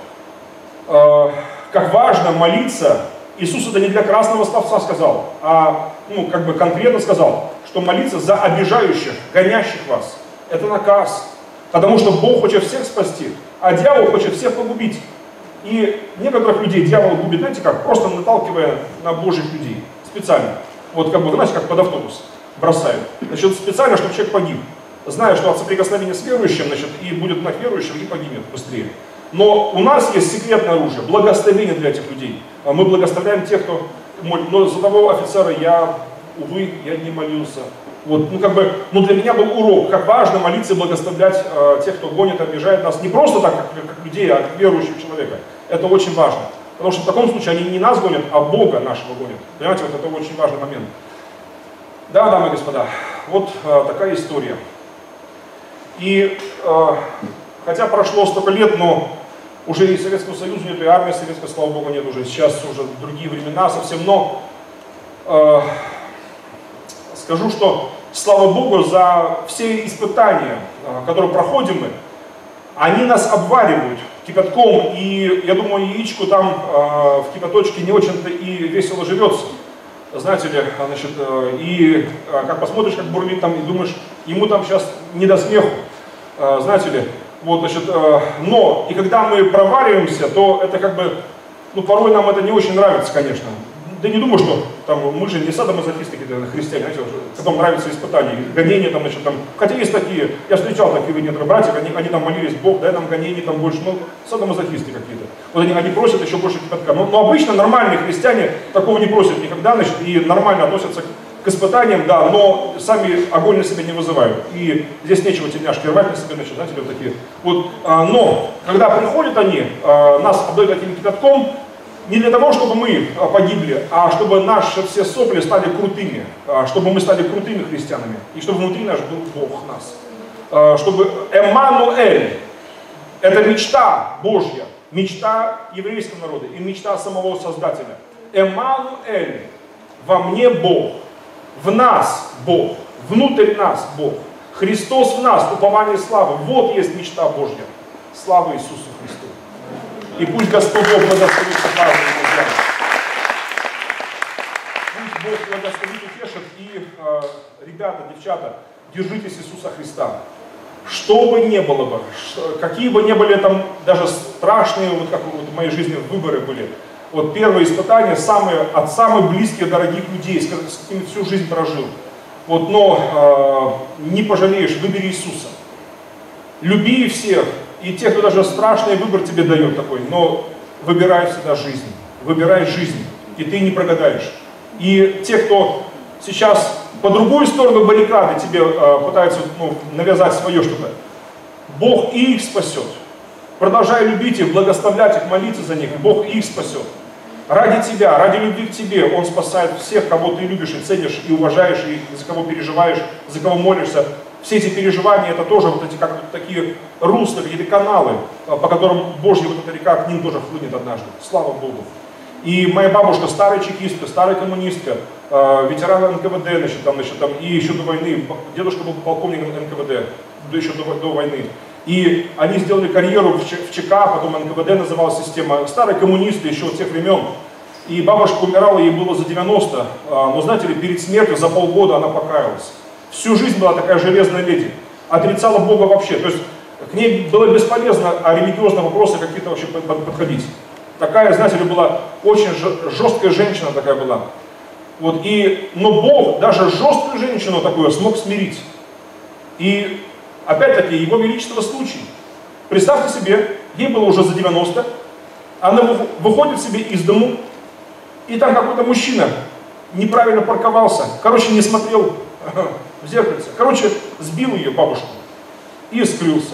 как важно молиться. Иисус это не для красного словца сказал, а ну, как бы конкретно сказал, что молиться за обижающих, гонящих вас. Это наказ. Потому что Бог хочет всех спасти, а дьявол хочет всех погубить. И некоторых людей дьявол губит, знаете как, просто наталкивая на божьих людей. Специально. Вот как бы, знаете, как под автобус бросают. Значит, специально, чтобы человек погиб. Зная, что от соприкосновения с верующим, значит, и будет над верующим, и погибнет быстрее. Но у нас есть секретное оружие, благословение для этих людей. Мы благословляем тех, кто молит. Но за того офицера я, увы, я не молился. Вот, ну, как бы, ну, для меня был урок, как важно молиться и благословлять тех, кто гонит, обижает нас. Не просто так, как людей, а как верующих человека. Это очень важно. Потому что в таком случае они не нас гонят, а Бога нашего гонят. Понимаете, вот это очень важный момент. Да, дамы и господа, вот такая история. И хотя прошло столько лет, но уже и Советского Союза нет, и армии советской, слава Богу, нет уже. Сейчас уже другие времена совсем, но скажу, что слава Богу за все испытания, которые проходим мы, они нас обваривают кипятком, и я думаю, яичку там в кипяточке не очень-то и весело живется. Знаете ли, значит, и как посмотришь, как бурлит там, и думаешь, ему там сейчас не до смеху, знаете ли, вот, значит, но, и когда мы провариваемся, то это как бы, ну, порой нам это не очень нравится, конечно, да не думаю, что, там, мы же не садомазохисты какие-то, христиане, знаете, которым нравятся испытания, гонения там, значит, там, хотя есть такие, я встречал такие некоторых братьев, они там молились, Бог, дай нам гонений там больше, ну, садомазохисты какие-то, вот они просят еще больше кипятка, но обычно нормальные христиане такого не просят никогда, значит, и нормально относятся к испытаниям, да, но сами огонь на себя не вызывают. И здесь нечего тельняшки рвать на себя, значит, знаете, вот такие. Вот, но, когда приходят они, нас обдают таким кипятком, не для того, чтобы мы погибли, а чтобы наши все сопли стали крутыми, чтобы мы стали крутыми христианами, и чтобы внутри наш был Бог нас. Чтобы Эммануэль, это мечта Божья, мечта еврейского народа и мечта самого Создателя. Эммануэль, во мне Бог. В нас Бог, внутрь нас Бог, Христос в нас, упование славы. Вот есть мечта Божья. Слава Иисусу Христу. И пусть Господь Бог благословит каждого из нас. Пусть Бог благословит и тешит. И, ребята, девчата, держитесь Иисуса Христа. Что бы ни было бы, какие бы ни были там даже страшные, вот как вот в моей жизни выборы были, вот первое испытание от самых близких, дорогих людей, с которыми всю жизнь прожил. Вот, но не пожалеешь, выбери Иисуса. Люби всех, и тех, кто даже страшный выбор тебе дает такой, но выбирай всегда жизнь. Выбирай жизнь, и ты не прогадаешь. И те, кто сейчас по другую сторону баррикады тебе пытаются ну, навязать свое что-то, Бог и их спасет. Продолжай любить их, благословлять их, молиться за них, Бог их спасет. Ради тебя, ради любви к тебе, Он спасает всех, кого ты любишь и ценишь, и уважаешь, и за кого переживаешь, за кого молишься. Все эти переживания, это тоже вот эти как вот такие русла, какие-то каналы, по которым Божья вот эта река к ним тоже хлынет однажды. Слава Богу. И моя бабушка старая чекистка, старая коммунистка, ветеран НКВД, значит, там, и еще до войны, дедушка был полковником НКВД, еще до войны. И они сделали карьеру в ЧК, потом НКВД называлась система, старые коммунисты еще от тех времен. И бабушка умирала, ей было за 90, но знаете ли, перед смертью за полгода она покаялась. Всю жизнь была такая железная леди, отрицала Бога вообще. То есть к ней было бесполезно о религиозных вопросах какие-то вообще подходить. Такая, знаете ли, была очень жесткая женщина такая была. Вот, и, но Бог даже жесткую женщину такую смог смирить. И опять-таки его величество случай. Представьте себе, ей было уже за 90, она выходит себе из дому, и там какой-то мужчина неправильно парковался, короче, не смотрел в зеркальце, короче, сбил ее бабушку и скрылся.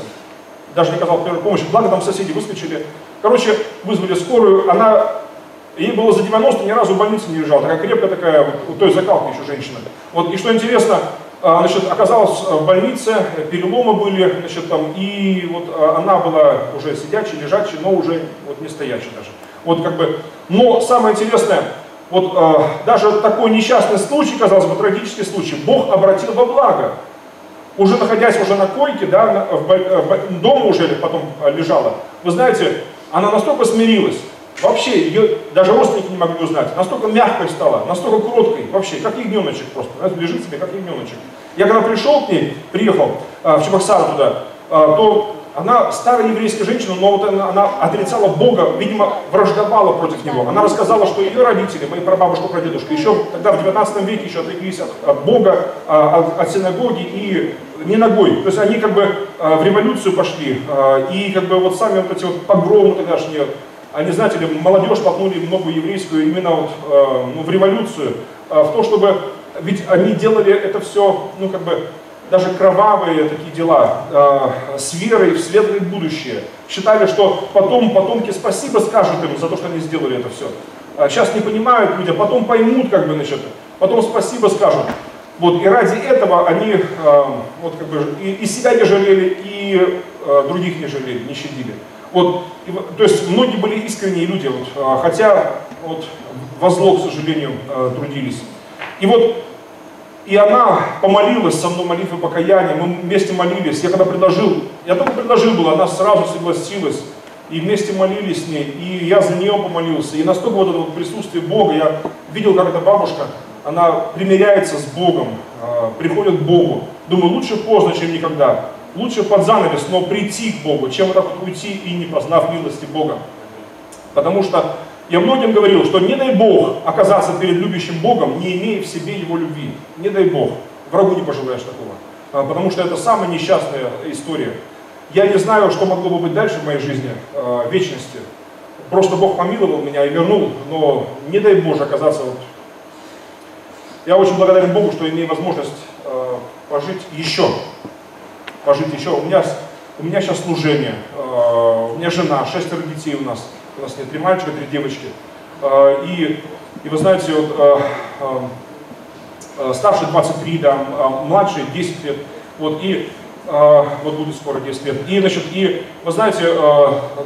Даже не оказал первой помощи, благо там соседи выскочили. Короче, вызвали скорую, она, ей было за 90, ни разу в больнице не лежала, такая крепкая такая, вот, той закалки еще женщина. Вот, и что интересно, значит, оказалась в больнице, переломы были, значит, там, и вот она была уже сидячей, лежачей, но уже вот не стоячей даже. Вот, как бы, но самое интересное, вот даже такой несчастный случай, казалось бы, трагический случай, Бог обратил во благо. Уже находясь уже на койке, да, дома уже потом лежала, вы знаете, она настолько смирилась, вообще, ее даже родственники не могли узнать, настолько мягкой стала, настолько кроткой, вообще, как ягненочек просто, лежит себе, как ягненочек. Я когда пришел к ней, приехал в Чебоксары туда, то она старая еврейская женщина, но вот она отрицала Бога, видимо, враждовала против Него. Она рассказала, что ее родители, мои прабабушка, прадедушка, еще тогда в 19 веке еще отреклись от Бога, от синагоги и не ногой. То есть они как бы в революцию пошли, и как бы вот сами вот эти вот погромы тогдашние, они, знаете ли, молодежь толкнули много еврейскую именно вот, ну, в революцию, в то, чтобы, ведь они делали это все, ну, как бы, даже кровавые такие дела, с верой в светлое будущее. Считали, что потом потомки спасибо скажут им за то, что они сделали это все. Сейчас не понимают люди, а потом поймут, как бы, значит, потом спасибо скажут. Вот, и ради этого они, вот, как бы, и себя не жалели, и других не жалели, не щадили. Вот, и, то есть многие были искренние люди, вот, хотя вот, во зло, к сожалению, трудились. И вот, и она помолилась со мной молитвой покаяния, мы вместе молились. Я когда предложил, я только предложил было, она сразу согласилась. И вместе молились с ней, и я за нее помолился. И настолько вот это вот присутствие Бога, я видел, как эта бабушка, она примиряется с Богом, приходит к Богу. Думаю, лучше поздно, чем никогда. Лучше под занавес, но прийти к Богу, чем вот так вот уйти и не познав милости Бога. Потому что я многим говорил, что не дай Бог оказаться перед любящим Богом, не имея в себе Его любви. Не дай Бог. Врагу не пожелаешь такого. Потому что это самая несчастная история. Я не знаю, что могло бы быть дальше в моей жизни, в вечности. Просто Бог помиловал меня и вернул, но не дай Боже оказаться вот. Я очень благодарен Богу, что имею возможность пожить еще. Пожить еще. У меня сейчас служение, у меня жена, 6 детей у нас нет, 3 мальчика, 3 девочки. И вы знаете, вот, старший 23, да, младший 10 лет, вот, и вот будет скоро 10 лет. И, значит, и вы знаете,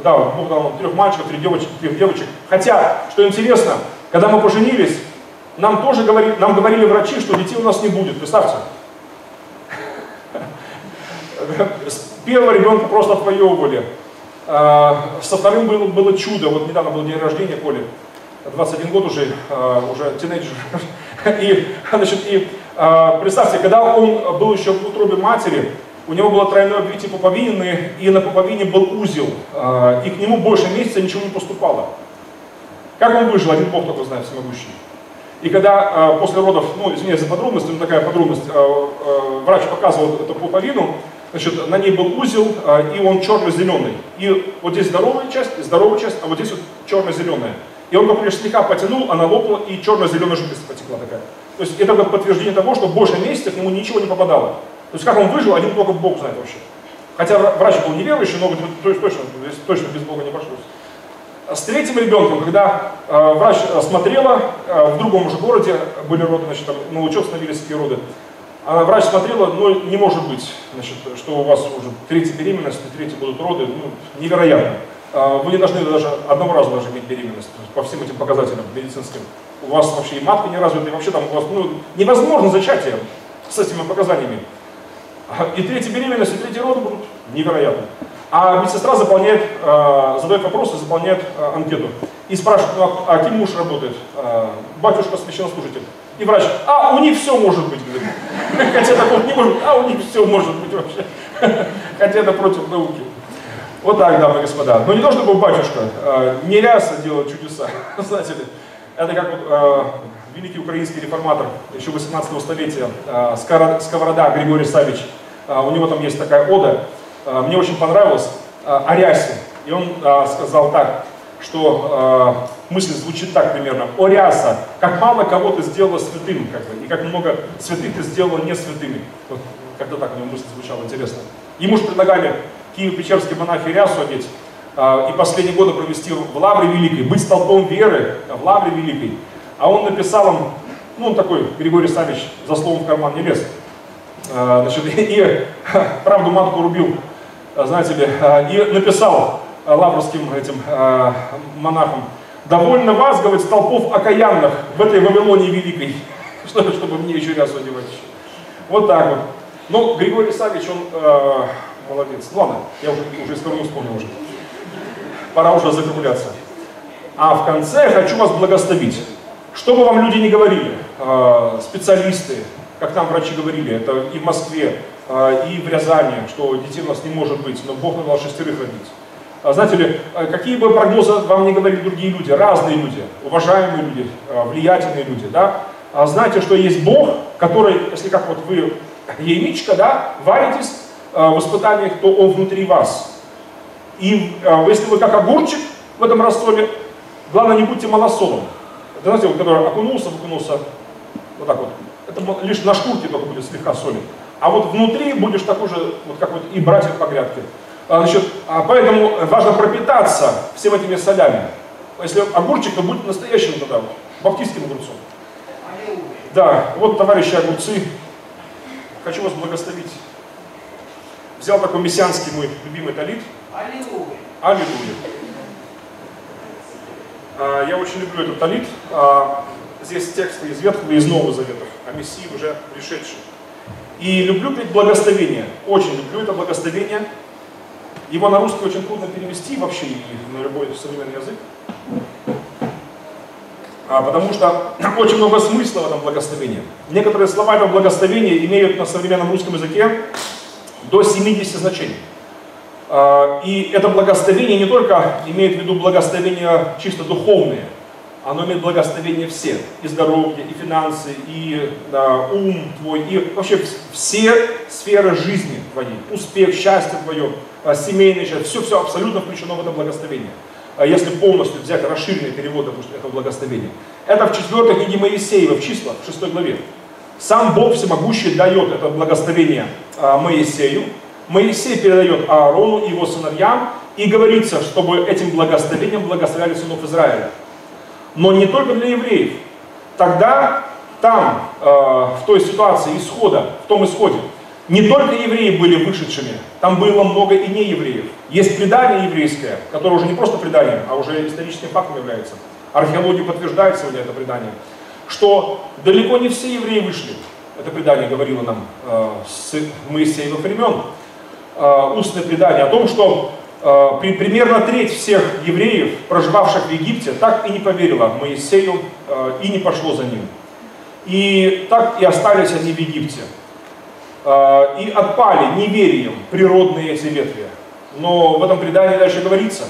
да, Бог дал 3 мальчиков, 3 девочек, 3 девочек. Хотя, что интересно, когда мы поженились, нам тоже говорили, нам говорили врачи, что детей у нас не будет, представьте. Первого ребенка просто отвоевывали. Со вторым было чудо. Вот недавно был день рождения Коли. 21 год уже тинейджер. И, значит, представьте, когда он был еще в утробе матери, у него было тройное обвитие пуповины, и на пуповине был узел. И к нему больше месяца ничего не поступало. Как он выжил, один Бог только знает, всемогущий. И когда после родов, ну, извиняюсь за подробность, но такая подробность, врач показывал эту пуповину, значит, на ней был узел, и он черно-зеленый. И вот здесь здоровая часть, а вот здесь вот черно-зеленая. И он, например, слегка потянул, она лопнула, и черно-зеленая жидкость потекла такая. То есть это подтверждение того, что больше месяцев ему ничего не попадало. То есть как он выжил, один только Бог знает вообще. Хотя врач был неверующий, но точно без Бога не обошлось. С третьим ребенком, когда врач смотрела, в другом уже городе были роды, значит, там, на учет становились такие роды, врач смотрела, но не может быть, значит, что у вас уже 3-я беременность, 3-й будут роды, ну, невероятно. Вы не должны даже одного раза даже иметь беременность по всем этим показателям медицинским. У вас вообще и матка не развита, и вообще там у вас, ну, невозможно зачатие с этими показаниями. И 3-я беременность, и 3-й роды будут невероятно. А медсестра заполняет, задает вопросы, заполняет анкету. И спрашивает, ну, а кем муж работает? Батюшка священнослужитель. И врач, а у них все может быть, говорит. Хотя такого не может быть, а у них все может быть вообще. Хотя это против науки. Вот так, дамы и господа. Но не то, чтобы батюшка, неряса делает чудеса, знаете ли. Это как вот великий украинский реформатор еще 18 столетия Сковорода Григорий Савич, у него там есть такая ода, мне очень понравилась, о рясе. И он сказал так, что мысль звучит так примерно: «О ряса, как мало кого ты сделала святым, как бы, и как много святых ты сделала не святыми». Вот, как-то так у него мысль звучала, интересно. Ему же предлагали киево-печерские монахи рясу одеть и последние годы провести в Лавре Великой, быть столпом веры в Лавре Великой. А он написал им, ну он такой, Григорий Савич, за словом в карман не лез, значит, и правду матку рубил, знаете ли, и написал лаврским этим монахам: «Довольно вас, говорит, столпов окаянных в этой Вавилоне Великой, чтобы мне еще раз одевать». Вот так вот. Но Григорий Савич, он молодец. Ну ладно, я уже историю вспомнил уже. Пора уже закругляться. А в конце хочу вас благословить. Что бы вам люди ни говорили, специалисты, как нам врачи говорили, это и в Москве, и в Рязани, что детей у нас не может быть, но Бог нам дал 6 родить. Знаете ли, какие бы прогнозы вам не говорили другие люди, разные люди, уважаемые люди, влиятельные люди, да, знаете, что есть Бог, который, если как вот вы яичко, да, варитесь в испытаниях, то он внутри вас. И если вы как огурчик в этом растворе, главное, не будьте малосолом. Это, знаете, вот, который окунулся, вот так вот. Это лишь на шкурке только будет слегка соли. А вот внутри будешь такой же, вот как вот и братья по грядке. Значит, поэтому важно пропитаться всем этими солями. Если огурчик, то будет настоящим тогда, вот, баптистским огурцом. Да, вот, товарищи огурцы, хочу вас благословить. Взял такой мессианский мой любимый талит. Аллилуйя. Аллилуйя. Я очень люблю этот талит. Здесь тексты из Ветхого и из Нового Завета, а Мессии уже пришедший. И люблю петь благословение. Очень люблю это благословение. Его на русский очень трудно перевести вообще и на любой современный язык. Потому что очень много смысла в этом благословении. Некоторые слова этого благословения имеют на современном русском языке до 70 значений. И это благословение не только имеет в виду благословения чисто духовные, оно имеет благословение все. И здоровье, и финансы, и ум твой, и вообще все сферы жизни твоей. Успех, счастье твое, семейное счастье, все-все абсолютно включено в это благословение. Если полностью взять расширенные переводы этого благословения. Это в 4 книге Моисеева, в числах, в 6 главе. Сам Бог Всемогущий дает это благословение Моисею. Моисей передает Аарону и его сыновьям. И говорится, чтобы этим благословением благословляли сынов Израиля. Но не только для евреев. Тогда там, в той ситуации исхода, в том исходе, не только евреи были вышедшими, там было много и неевреев. Есть предание еврейское, которое уже не просто преданием, а уже историческим фактом является. Археология подтверждает сегодня это предание, что далеко не все евреи вышли. Это предание говорило нам с Моисеевых времен, устное предание о том, что примерно треть всех евреев, проживавших в Египте, так и не поверила Моисею и не пошло за ним. И так и остались они в Египте. И отпали неверием природные эти ветви. Но в этом предании дальше говорится,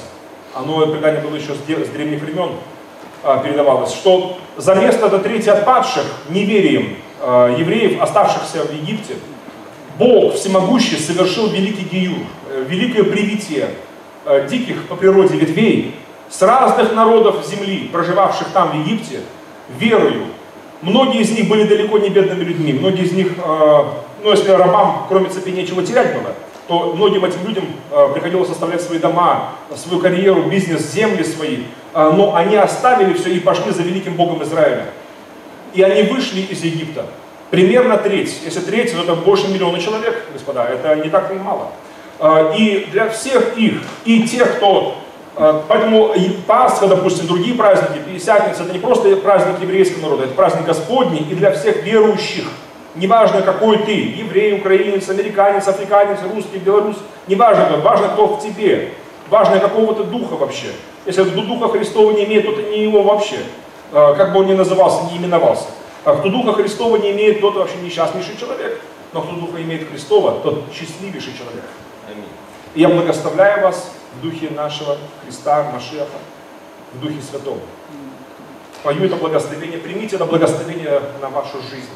оно предание было еще с древних времен, передавалось, что за место до трети отпадших неверием евреев, оставшихся в Египте, Бог Всемогущий совершил великий геюр, великое привитие диких по природе ветвей с разных народов земли, проживавших там в Египте, верою. Многие из них были далеко не бедными людьми, многие из них, ну если рабам кроме цепи нечего терять было, то многим этим людям приходилось оставлять свои дома, свою карьеру, бизнес, земли свои, но они оставили все и пошли за великим Богом Израиля. И они вышли из Египта. Примерно треть. Если треть, то это больше 1 миллиона человек, господа, это не так и мало. И для всех их, и тех, кто... Поэтому Пасха, допустим, другие праздники, Пятидесятница, это не просто праздник еврейского народа, это праздник Господний и для всех верующих. Неважно, какой ты, еврей, украинец, американец, африканец, русский, белорус, неважно, важно, кто в тебе, важно, какого ты духа вообще. Если духа Христова не имеет, то ты не его вообще, как бы он ни назывался, не именовался. А кто духа Христова не имеет, тот вообще несчастнейший человек, но кто духа имеет Христова, тот счастливейший человек. Аминь. И я благословляю вас в духе нашего Христа, Машиаха, в духе Святого. Пою это благословение, примите это благословение на вашу жизнь.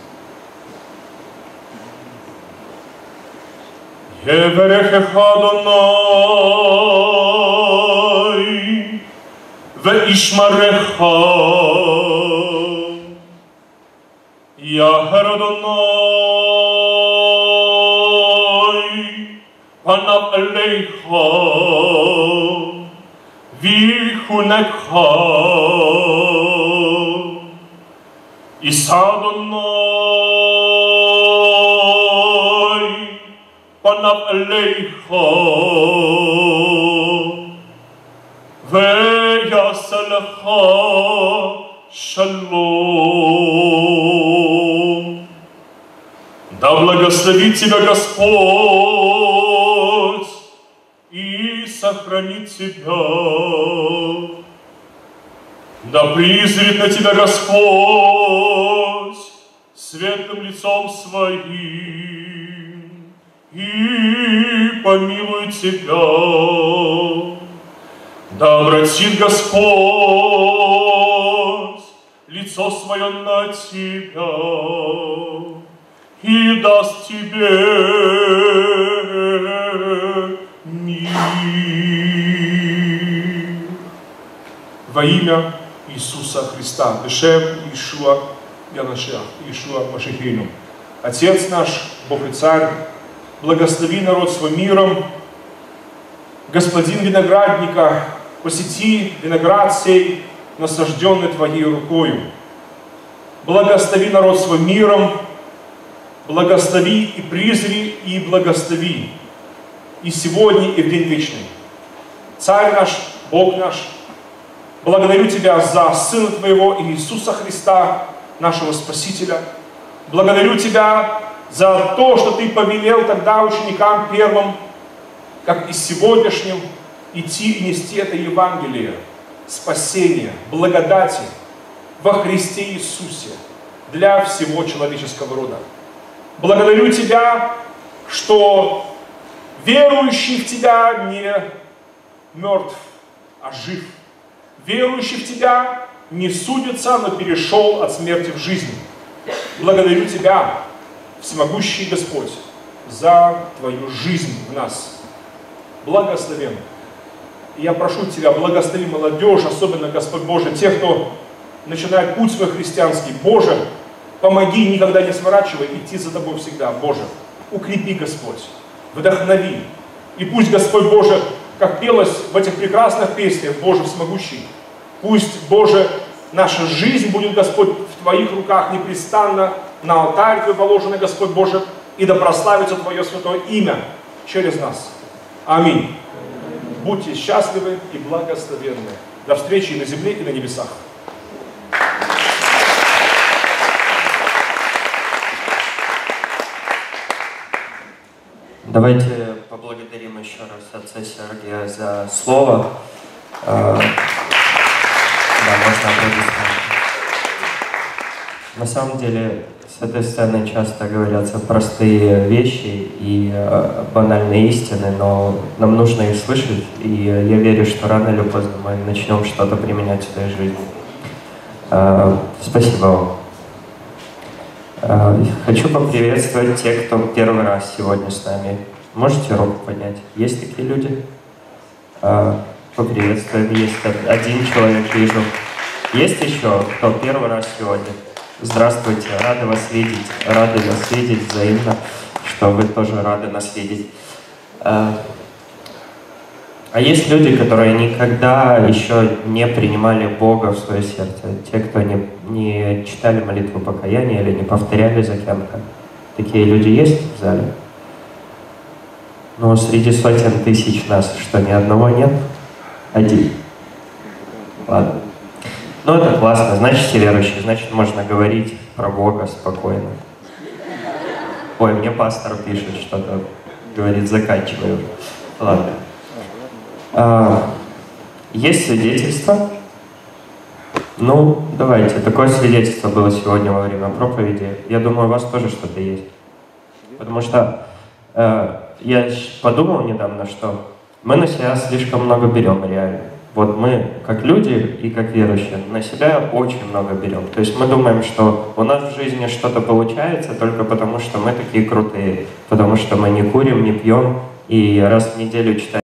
Да благословит тебя Господь и сохранит тебя. Да призрит на тебя Господь светлым лицом своим и помилует тебя. Да обратит Господь лицо свое на тебя и даст тебе мир. Во имя Иисуса Христа, Дышем Ишуа Янашех, Ишуа Машихину. Отец наш, Бог и Царь, благослови народ свой миром. Господин виноградника, посети виноград сей, насажденный Твоей рукою. Благослови народ свой миром, благослови и призри, и благослови, и сегодня, и в день вечный. Царь наш, Бог наш, благодарю Тебя за Сына Твоего Иисуса Христа, нашего Спасителя. Благодарю Тебя за то, что Ты повелел тогда ученикам первым, как и сегодняшним, идти и нести это Евангелие, спасение, благодати во Христе Иисусе для всего человеческого рода. Благодарю Тебя, что верующий в Тебя не мертв, а жив. Верующий в Тебя не судится, но перешел от смерти в жизнь. Благодарю Тебя, всемогущий Господь, за Твою жизнь в нас. Благословен. Я прошу Тебя, благослови молодежь, особенно, Господь Божий, тех, кто начинает путь свой христианский. Боже, помоги, никогда не сворачивай, идти за Тобой всегда, Боже. Укрепи, Господь, вдохнови. И пусть, Господь Боже, как пелось в этих прекрасных песнях, Боже всемогущий, пусть, Боже, наша жизнь будет, Господь, в Твоих руках непрестанно, на алтарь Твой положено, Господь Боже, и да прославится Твое святое имя через нас. Аминь. Будьте счастливы и благословенны. До встречи и на земле, и на небесах. Давайте поблагодарим еще раз отца Сергия за слово. Да, можно аплодисменты. На самом деле, с этой сцены часто говорятся простые вещи и банальные истины, но нам нужно их слышать, и я верю, что рано или поздно мы начнем что-то применять в своей жизни. Спасибо вам. Хочу поприветствовать тех, кто первый раз сегодня с нами. Можете руку поднять? Есть такие люди? Поприветствуем. Есть один человек, вижу. Есть еще кто первый раз сегодня? Здравствуйте, рады вас видеть взаимно, что вы тоже рады нас видеть. А есть люди, которые никогда еще не принимали Бога в свое сердце. Те, кто не читали молитву покаяния или не повторяли за кем-то. Такие люди есть в зале? Но среди сотен тысяч нас что, ни одного нет? Один. Ладно. Ну это классно, значит все верующие, значит можно говорить про Бога спокойно. Ой, мне пастор пишет что-то, говорит, заканчиваю. Ладно. Есть свидетельство? Ну, давайте. Такое свидетельство было сегодня во время проповеди. Я думаю, у вас тоже что-то есть. Потому что я подумал недавно, что мы на себя слишком много берем, реально. Вот мы, как люди и как верующие, на себя очень много берем. То есть мы думаем, что у нас в жизни что-то получается только потому, что мы такие крутые, потому что мы не курим, не пьем и раз в неделю читаем.